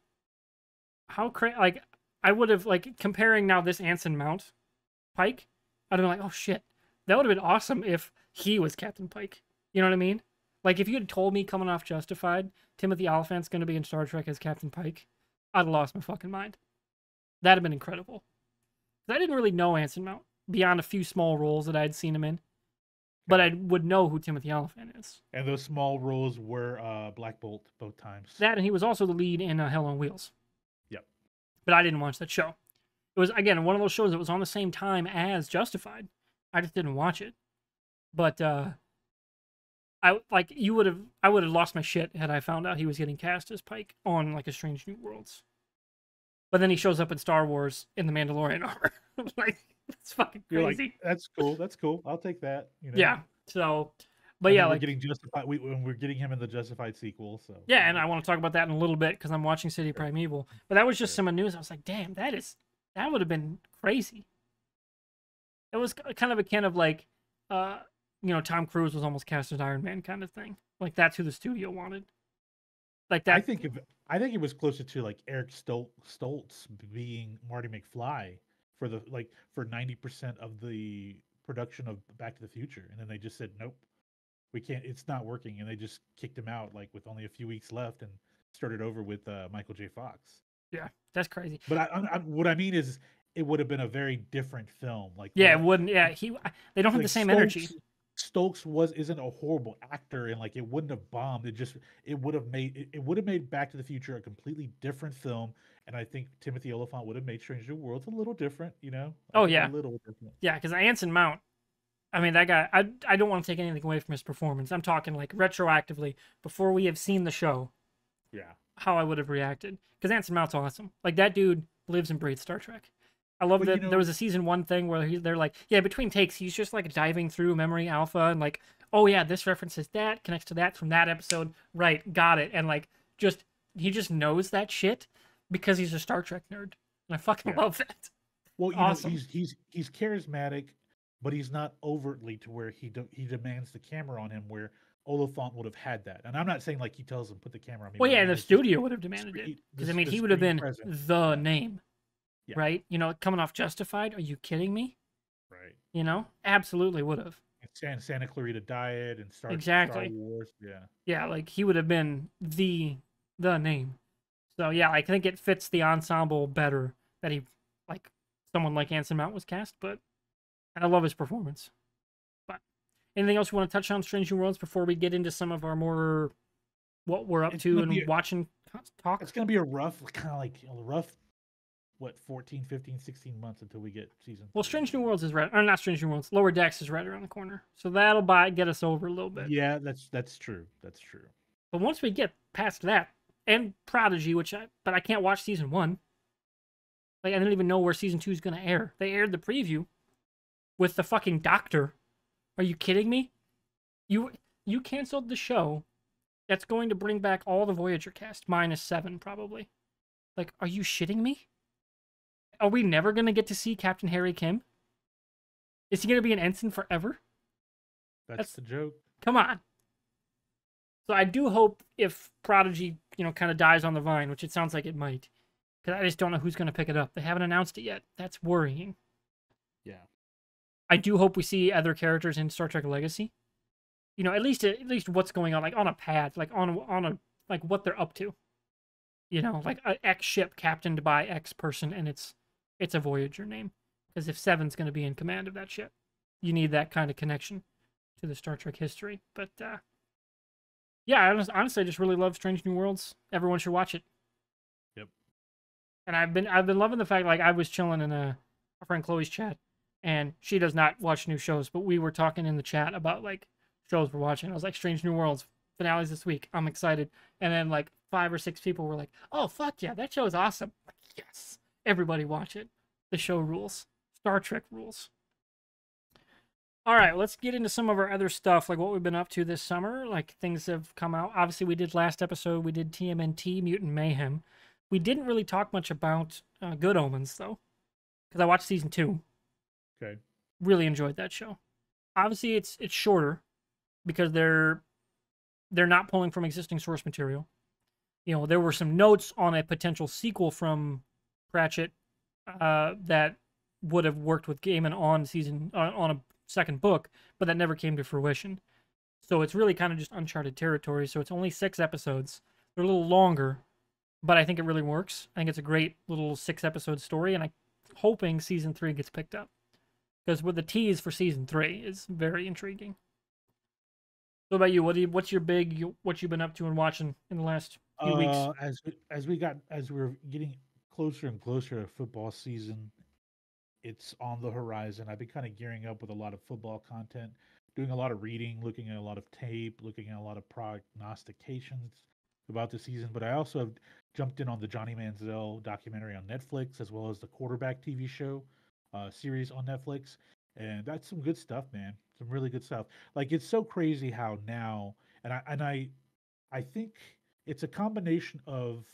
How cra like I would have like comparing now this Anson Mount, Pike. I'd have been like, oh shit, that would have been awesome if he was Captain Pike. You know what I mean? Like, if you had told me coming off Justified, Timothy Olyphant's going to be in Star Trek as Captain Pike, I'd have lost my fucking mind. That'd have been incredible. I didn't really know Anson Mount beyond a few small roles that I had seen him in, but I would know who Timothy Olyphant is. And those small roles were uh, Black Bolt both times. That, and he was also the lead in uh, Hell on Wheels. Yep. But I didn't watch that show. It was, again, one of those shows that was on the same time as Justified. I just didn't watch it. But uh, I like you would have I would have lost my shit had I found out he was getting cast as Pike on like a Strange New Worlds. But then he shows up in Star Wars in the Mandalorian armor. Like, that's fucking crazy. Like, that's cool. That's cool. I'll take that. You know? Yeah. So, but and yeah, like we're getting Justified. We we're getting him in the Justified sequel. So yeah, and I want to talk about that in a little bit because I'm watching City sure. Primeval. But that was just sure. some news. I was like, damn, that is that would have been crazy. It was kind of a kind of like. Uh, you know, Tom Cruise was almost cast as Iron Man kind of thing. Like, that's who the studio wanted. Like that. I think if, I think it was closer to like Eric Stol Stoltz being Marty McFly for the like for ninety percent of the production of Back to the Future, and then they just said nope, we can't. It's not working, and they just kicked him out like with only a few weeks left, and started over with uh, Michael J. Fox. Yeah, that's crazy. But I, I, I, what I mean is, it would have been a very different film. Like yeah, it wouldn't. Yeah, he. They don't have like the same Stoltz, energy. Stokes was isn't a horrible actor, and like it wouldn't have bombed. It just it would have made it, it would have made Back to the Future a completely different film, and I think Timothy Olyphant would have made Stranger Worlds a little different, you know. Oh like, yeah, a little different. Yeah, because Anson Mount, I mean that guy. I I don't want to take anything away from his performance. I'm talking like retroactively before we have seen the show. Yeah, how I would have reacted because Anson Mount's awesome. Like that dude lives and breathes Star Trek. I love well, that you know, there was a season one thing where he, they're like, yeah, between takes, he's just like diving through memory alpha and like, oh yeah, this references that, connects to that from that episode. Right, got it. And like, just, he just knows that shit because he's a Star Trek nerd. And I fucking yeah. love that. Well, you awesome. know, he's, he's, he's charismatic, but he's not overtly to where he, de he demands the camera on him where Olyphant would have had that. And I'm not saying like he tells him, put the camera on me. Well, yeah, the just, studio would have demanded it. Because I mean, he would have been present. the name. Yeah. Right? You know, coming off Justified, are you kidding me? Right. You know? Absolutely would have. And Santa Clarita Diet and Star, exactly. Star Wars. Yeah. Yeah, like he would have been the the name. So yeah, I think it fits the ensemble better that he like someone like Anson Mount was cast, but and I love his performance. But anything else you want to touch on Strange New Worlds before we get into some of our more what we're up it's to and a, watching talk? It's gonna be a rough kind of like a rough what, fourteen, fifteen, sixteen months until we get season. Well, Strange New Worlds is right, or not Strange New Worlds, Lower Decks is right around the corner. So that'll buy, get us over a little bit. Yeah, that's that's true. That's true. But once we get past that, and Prodigy, which I, but I can't watch season one. Like, I don't even know where season two is going to air. They aired the preview with the fucking doctor. Are you kidding me? You, you canceled the show that's going to bring back all the Voyager cast, minus seven probably. Like, are you shitting me? Are we never going to get to see Captain Harry Kim? Is he going to be an ensign forever? That's, That's the joke. Come on. So I do hope if Prodigy, you know, kind of dies on the vine, which it sounds like it might, because I just don't know who's going to pick it up. They haven't announced it yet. That's worrying. Yeah. I do hope we see other characters in Star Trek Legacy. You know, at least at least what's going on, like on a pad, like on on a like what they're up to. You know, like an X ship captained by X person, and it's. It's a Voyager name, because if Seven's going to be in command of that ship, you need that kind of connection to the Star Trek history. But, uh, yeah, I was, honestly, I just really love Strange New Worlds. Everyone should watch it. Yep. And I've been I've been loving the fact, like, I was chilling in a, our friend Chloe's chat, and she does not watch new shows, but we were talking in the chat about, like, shows we're watching. I was like, Strange New Worlds, finales this week. I'm excited. And then, like, five or six people were like, oh, fuck yeah, that show is awesome. Like, yes. Everybody watch it. The show rules. Star Trek rules. All right, let's get into some of our other stuff, like what we've been up to this summer, like things have come out. Obviously, we did last episode, we did T M N T, Mutant Mayhem. We didn't really talk much about uh, Good Omens, though, because I watched season two. Okay. Really enjoyed that show. Obviously, it's it's shorter, because they're they're not pulling from existing source material. You know, there were some notes on a potential sequel from Ratchet uh, that would have worked with Gaiman on season uh, on a second book, but that never came to fruition. So it's really kind of just uncharted territory. So it's only six episodes. They're a little longer, but I think it really works. I think it's a great little six episode story, and I'm hoping season three gets picked up, because with the tease for season three is very intriguing. What about you? What do you, what's your big what you've been up to and watching in the last few uh, weeks? As we, as we got as we were getting closer and closer to football season, it's on the horizon. I've been kind of gearing up with a lot of football content, doing a lot of reading, looking at a lot of tape, looking at a lot of prognostications about the season. But I also have jumped in on the Johnny Manziel documentary on Netflix, as well as the Quarterback T V show uh, series on Netflix. And that's some good stuff, man. Some really good stuff. Like, it's so crazy how now, and I and I, I think it's a combination of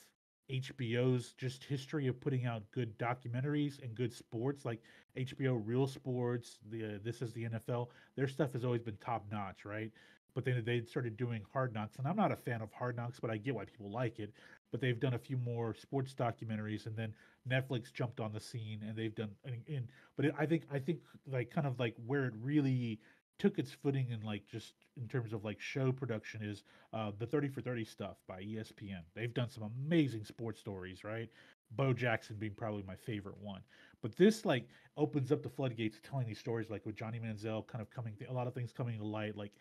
H B O's just history of putting out good documentaries and good sports, like H B O Real Sports, the uh, This Is the N F L. Their stuff has always been top notch, right? But then they started doing Hard Knocks, and I'm not a fan of Hard Knocks, but I get why people like it. But they've done a few more sports documentaries, and then Netflix jumped on the scene, and they've done. And, and but it, I think I think like kind of like where it really took its footing in like just in terms of like show production is uh, the thirty for thirty stuff by E S P N. They've done some amazing sports stories, right? Bo Jackson being probably my favorite one. But this like opens up the floodgates to telling these stories, like with Johnny Manziel kind of coming, a lot of things coming to light. Like,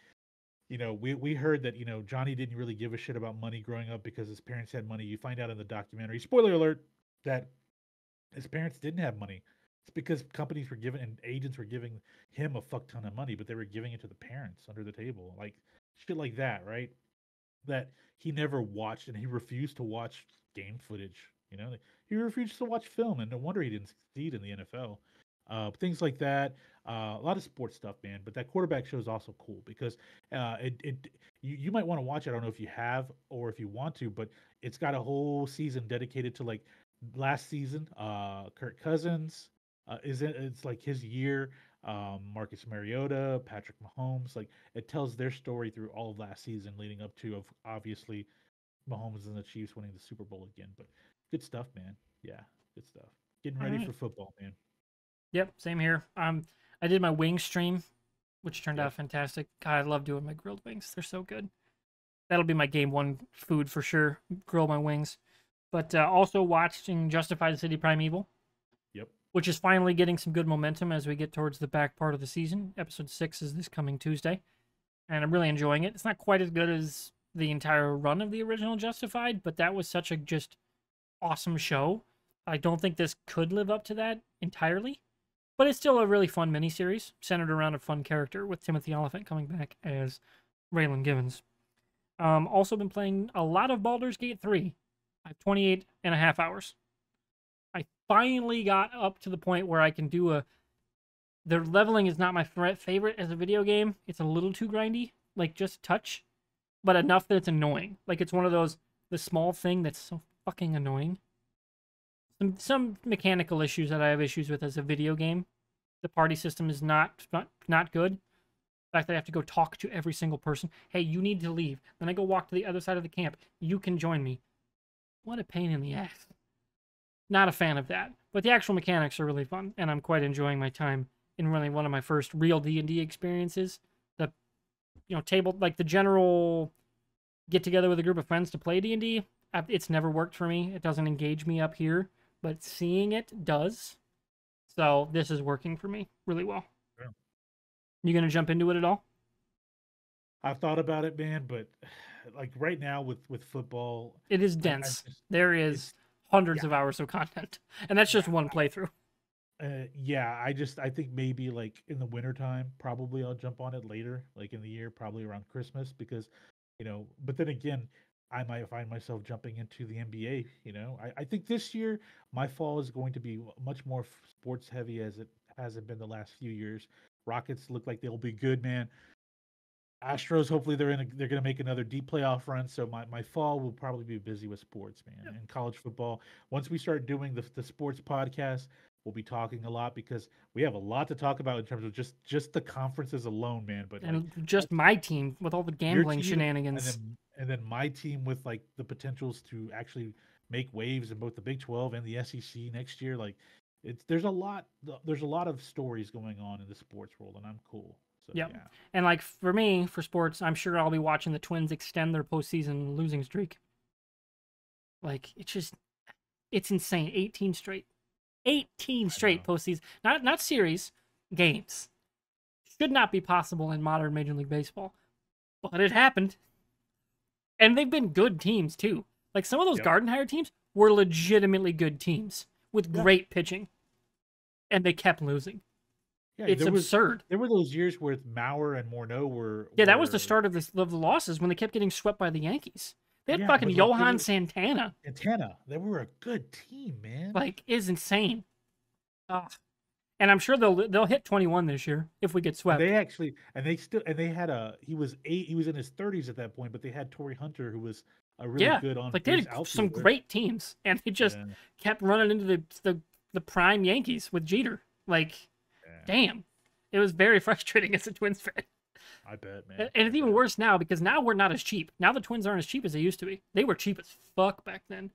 you know, we, we heard that, you know, Johnny didn't really give a shit about money growing up because his parents had money. You find out in the documentary, spoiler alert, that his parents didn't have money. It's because companies were giving and agents were giving him a fuck ton of money, but they were giving it to the parents under the table, like shit like that, right? That he never watched, and he refused to watch game footage You know, he refused to watch film, and no wonder he didn't succeed in the N F L. Uh, things like that, uh, a lot of sports stuff, man. But that quarterback show is also cool because uh, it, it you, you might want to watch it. I don't know if you have or if you want to, but it's got a whole season dedicated to, like, last season. Uh, Kirk Cousins uh, is it, it's like his year. Um, Marcus Mariota, Patrick Mahomes, like it tells their story through all of last season, leading up to obviously Mahomes and the Chiefs winning the Super Bowl again. But good stuff, man. Yeah, good stuff. Getting ready right. for football, man. Yep, same here. Um, I did my wing stream, which turned yep. out fantastic. God, I love doing my grilled wings. They're so good. That'll be my game one food for sure. Grill my wings. But uh, also watching Justified City Primeval, yep, which is finally getting some good momentum as we get towards the back part of the season. Episode six is this coming Tuesday, and I'm really enjoying it. It's not quite as good as the entire run of the original Justified, but that was such a just awesome show. I don't think this could live up to that entirely. But it's still a really fun miniseries centered around a fun character with Timothy Olyphant coming back as Raylan Givens. Um, also been playing a lot of Baldur's Gate three. I have twenty-eight and a half hours. I finally got up to the point where I can do a... The leveling is not my favorite as a video game. It's a little too grindy, like just a touch, but enough that it's annoying. Like it's one of those, the small thing that's so fucking annoying. Some, some mechanical issues that I have issues with as a video game. The party system is not, not not good. The fact that I have to go talk to every single person. Hey, you need to leave. Then I go walk to the other side of the camp. You can join me. What a pain in the ass. Not a fan of that. But the actual mechanics are really fun, and I'm quite enjoying my time in really one of my first real D and D experiences. The you know table, like the general get-together with a group of friends to play D and D, it's never worked for me. It doesn't engage me up here. But seeing it does. So this is working for me really well. Yeah. You going to jump into it at all? I've thought about it, man, but like right now with, with football... It is dense. Just, there is hundreds yeah. of hours of content. And that's just yeah, one playthrough. Uh, yeah, I just, I think maybe like in the wintertime, probably I'll jump on it later, like in the year, probably around Christmas, because, you know, but then again... I might find myself jumping into the N B A, you know. I, I think this year, my fall is going to be much more sports-heavy as it hasn't been the last few years. Rockets look like they'll be good, man. Astros, hopefully they're in. A, they're going to make another deep playoff run, so my, my fall will probably be busy with sports, man, yep. and college football. Once we start doing the, the sports podcast, we'll be talking a lot because we have a lot to talk about in terms of just, just the conferences alone, man. But And like, just my team with all the gambling team, shenanigans. And then, and then my team with like the potentials to actually make waves in both the Big twelve and the S E C next year. Like it's, there's a lot, there's a lot of stories going on in the sports world, and I'm cool. So, yep. yeah. And like for me, for sports, I'm sure I'll be watching the Twins extend their postseason losing streak. Like it's just, it's insane. eighteen straight, eighteen straight postseason, not, not series, games. Should not be possible in modern Major League Baseball, but it happened. And they've been good teams, too. Like, some of those yep. garden-hire teams were legitimately good teams with yep. great pitching. And they kept losing. Yeah, it's there absurd. Was, there were those years where Maurer and Morneau were... Yeah, were... that was the start of the, of the losses when they kept getting swept by the Yankees. They had yeah, fucking Johan like, Santana. Santana. They were a good team, man. Like, it's insane. Uh, and I'm sure they'll they'll hit twenty-one this year if we get swept. They actually and they still and they had a he was eight he was in his thirties at that point, but they had Torrey Hunter, who was a really yeah, good on. Like they had some great teams, and they just yeah. kept running into the, the the prime Yankees with Jeter. Like, yeah. damn, it was very frustrating as a Twins fan. I bet, man. And it's even worse now because now we're not as cheap. Now the Twins aren't as cheap as they used to be. They were cheap as fuck back then.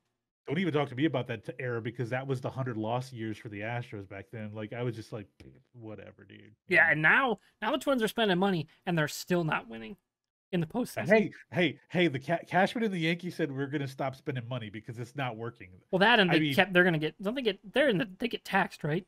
Don't even talk to me about that era because that was the hundred loss years for the Astros back then. Like I was just like, whatever, dude. Yeah, yeah and now, now the Twins are spending money and they're still not winning in the postseason. Hey, hey, hey! The Ca Cashman and the Yankees said we're going to stop spending money because it's not working. Well, that and they I mean, kept. They're going to get. Don't they get? They're in the. They get taxed, right?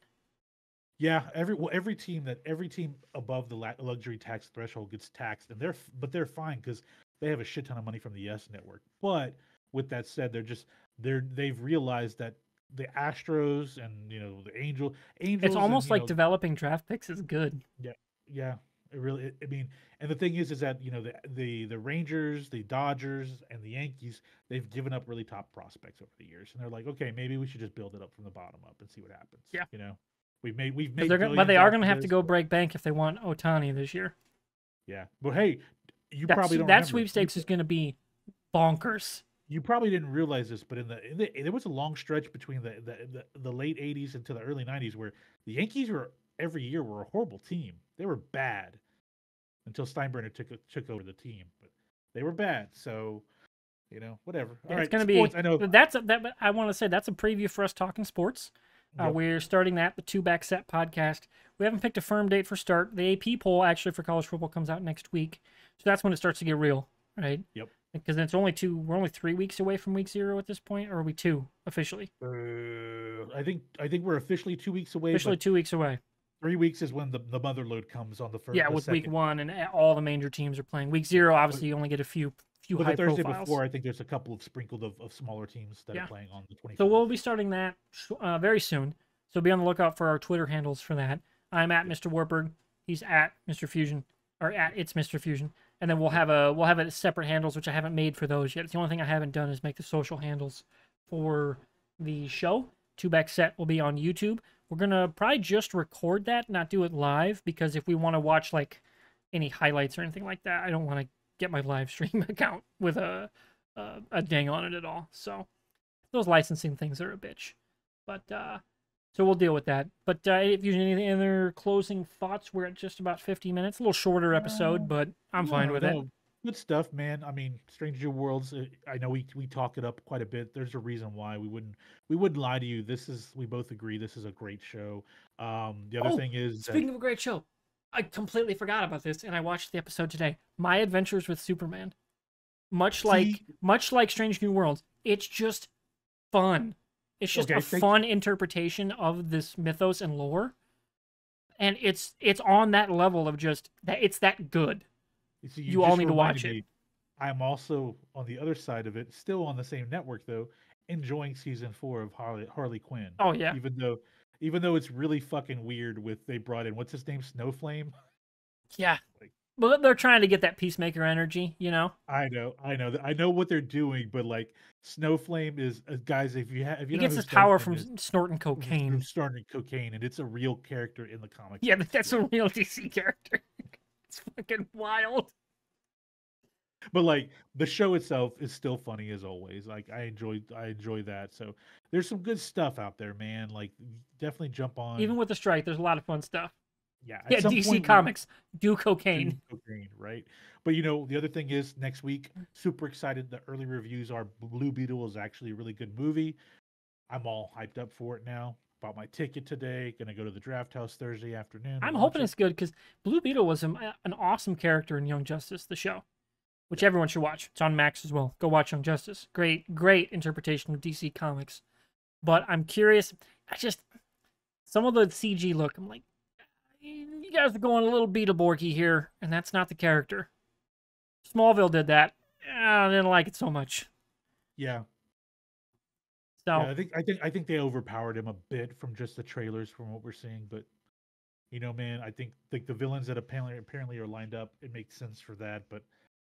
Yeah, every well, every team that every team above the luxury tax threshold gets taxed, and they're but they're fine because they have a shit ton of money from the Yes Network. But with that said, they're just. They're, they've realized that the Astros and, you know, the Angel, Angels... It's almost and, like know, developing draft picks is good. Yeah, yeah. It really, it, I mean, and the thing is, is that, you know, the, the, the Rangers, the Dodgers, and the Yankees, they've given up really top prospects over the years. And they're like, okay, maybe we should just build it up from the bottom up and see what happens. Yeah. You know, we've made, we've made, gonna, but they are going to have to go break bank if they want Otani this year. Yeah. But hey, you that's, probably don't That remember. sweepstakes you, is going to be bonkers. You probably didn't realize this, but in the, in the there was a long stretch between the, the, the, the late eighties into the early nineties where the Yankees were, every year, were a horrible team. They were bad until Steinbrenner took took over the team, but they were bad. So, you know, whatever. All yeah, right, it's going to be. I know that's a, that. I want to say that's a preview for us talking sports. Uh, yep. We're starting that the two back set podcast. We haven't picked a firm date for start. The A P poll actually for college football comes out next week, so that's when it starts to get real, right? Yep. Because it's only two. We're only three weeks away from week zero at this point, or are we two officially? Uh, I think I think we're officially two weeks away. Officially but... two weeks away. Three weeks is when the, the mother load comes on the first. Yeah, the with second. week one and all the major teams are playing. Week zero, obviously, you only get a few few but high the Thursday profiles. Before, I think there's a couple of sprinkled of, of smaller teams that yeah. are playing on the twenty-fourth. So we'll be starting that uh, very soon. So be on the lookout for our Twitter handles for that. I'm at Mister Warburg. He's at Mister Fusion, or at It's Mister Fusion. And then we'll have a we'll have a separate handles, which I haven't made for those yet. It's the only thing I haven't done is make the social handles for the show. Two Back Set will be on YouTube. We're going to probably just record that, not do it live, because if we want to watch, like, any highlights or anything like that, I don't want to get my live stream account with a, a, a dang on it at all. So those licensing things are a bitch. But, uh, so we'll deal with that. But uh, if you need any other closing thoughts, we're at just about fifty minutes. A little shorter episode, but I'm no, fine with no. it. Good stuff, man. I mean, Stranger New Worlds, I know we we talk it up quite a bit. There's a reason why we wouldn't we wouldn't lie to you. This is we both agree this is a great show. Um the other oh, thing is speaking that... of a great show, I completely forgot about this and I watched the episode today. My Adventures with Superman. Much See? like much like Strange New Worlds, it's just fun. It's just okay, a thank... fun interpretation of this mythos and lore. And it's it's on that level of just that it's that good. So you you all need to watch me, it. I'm also on the other side of it, still on the same network though, enjoying season four of Harley Harley Quinn. Oh yeah. Even though, even though it's really fucking weird. With they brought in what's his name, Snowflame. Yeah. Like, but they're trying to get that Peacemaker energy, you know. I know, I know, I know what they're doing, but like Snowflame is uh, guys. If you have, if you he know gets his power from is, snorting cocaine. From snorting cocaine, and it's a real character in the comic. Yeah, but that's a real D C character. It's fucking wild. But like the show itself is still funny as always. Like I enjoy I enjoy that. So there's some good stuff out there, man. Like definitely jump on. Even with the strike, there's a lot of fun stuff. Yeah. Yeah, D C Comics. Do cocaine. Do cocaine, right? But you know, the other thing is next week, super excited. The early reviews are Blue Beetle is actually a really good movie. I'm all hyped up for it now. Bought my ticket today. Going to go to the Draft House Thursday afternoon. I'm hoping it. it's good because Blue Beetle was an, an awesome character in Young Justice, the show, which yeah. everyone should watch. It's on Max as well. Go watch Young Justice. Great, great interpretation of D C Comics. But I'm curious. I just, some of the C G look, I'm like, you guys are going a little Beetleborgy here, and that's not the character. Smallville did that. I didn't like it so much. Yeah. No. Yeah, I think I think I think they overpowered him a bit from just the trailers, from what we're seeing. But you know, man, I think like the villains that apparently apparently are lined up, it makes sense for that. But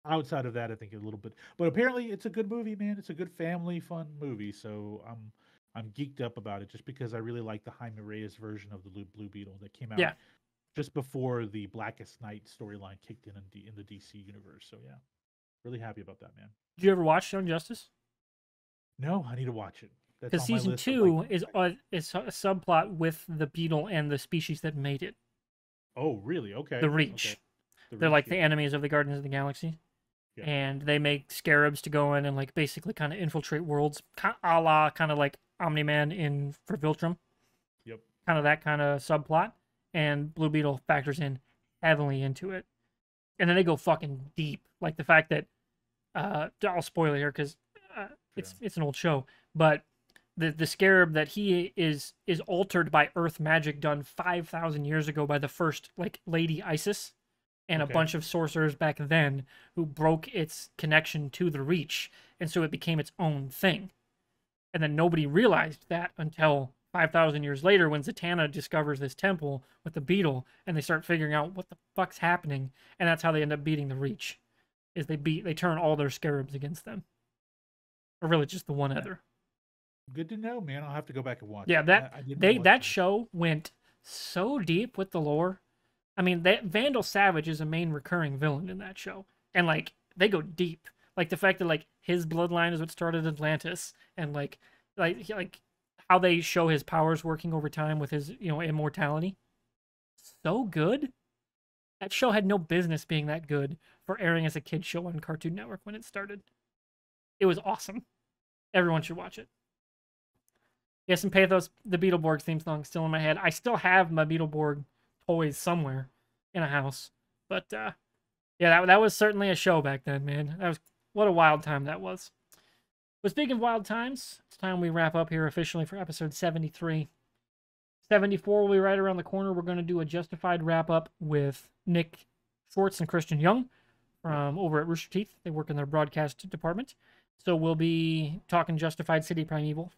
outside of that, I think a little bit. But apparently, it's a good movie, man. It's a good family fun movie. So I'm I'm geeked up about it just because I really like the Jaime Reyes version of the Blue Beetle that came out yeah. just before the Blackest Night storyline kicked in in the, in the D C universe. So yeah, really happy about that, man. Did you ever watch Young Justice? No, I need to watch it. Because season two is uh, is a subplot with the beetle and the species that made it. Oh, really? Okay. The Reach. Okay. The They're Reach, like yeah. the enemies of the Guardians of the Galaxy. Yeah. And they make scarabs to go in and like basically kind of infiltrate worlds, a la kind of like Omni-Man in for Viltrum. Yep. Kind of that kind of subplot. And Blue Beetle factors in heavily into it. And then they go fucking deep. Like the fact that, uh, I'll spoil it here because uh, it's, yeah. it's an old show, but The, the scarab that he is is altered by Earth magic done five thousand years ago by the first like Lady Isis and okay. a bunch of sorcerers back then who broke its connection to the Reach. And so it became its own thing. And then nobody realized that until five thousand years later when Zatanna discovers this temple with the beetle and they start figuring out what the fuck's happening, and that's how they end up beating the Reach, is they beat, they turn all their scarabs against them. Or really just the one other. Good to know, man. I'll have to go back and watch. Yeah, that I, I they that show went so deep with the lore. I mean, that Vandal Savage is a main recurring villain in that show. And like they go deep. Like the fact that like his bloodline is what started Atlantis, and like like like how they show his powers working over time with his, you know, immortality. So good. That show had no business being that good for airing as a kid show on Cartoon Network when it started. It was awesome. Everyone should watch it. Yes, and Pathos, the Beetleborgs theme song is still in my head. I still have my Beetleborg toys somewhere in a house. But, uh, yeah, that, that was certainly a show back then, man. That was, what a wild time that was. But speaking of wild times, it's time we wrap up here officially for episode seventy-three. seventy-four will be right around the corner. We're going to do a Justified wrap-up with Nick Schwartz and Christian Young from over at Rooster Teeth. They work in their broadcast department. So we'll be talking Justified, City Primeval.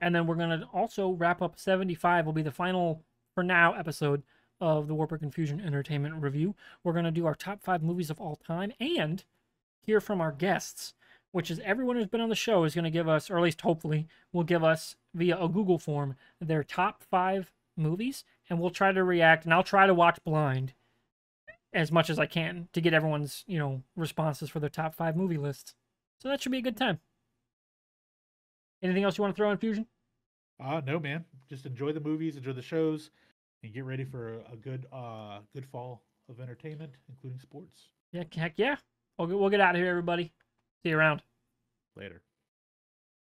And then we're going to also wrap up seventy-five. Will be the final, for now, episode of the Warburg Fusion Entertainment Review. We're going to do our top five movies of all time and hear from our guests, which is everyone who's been on the show is going to give us, or at least hopefully, will give us via a Google form their top five movies. And we'll try to react, and I'll try to watch blind as much as I can to get everyone's, you know, responses for their top five movie lists. So that should be a good time. Anything else you want to throw in, Fusion? Uh, no, man. Just enjoy the movies, enjoy the shows, and get ready for a good uh, good fall of entertainment, including sports. Yeah, heck yeah. We'll get, we'll get out of here, everybody. See you around. Later.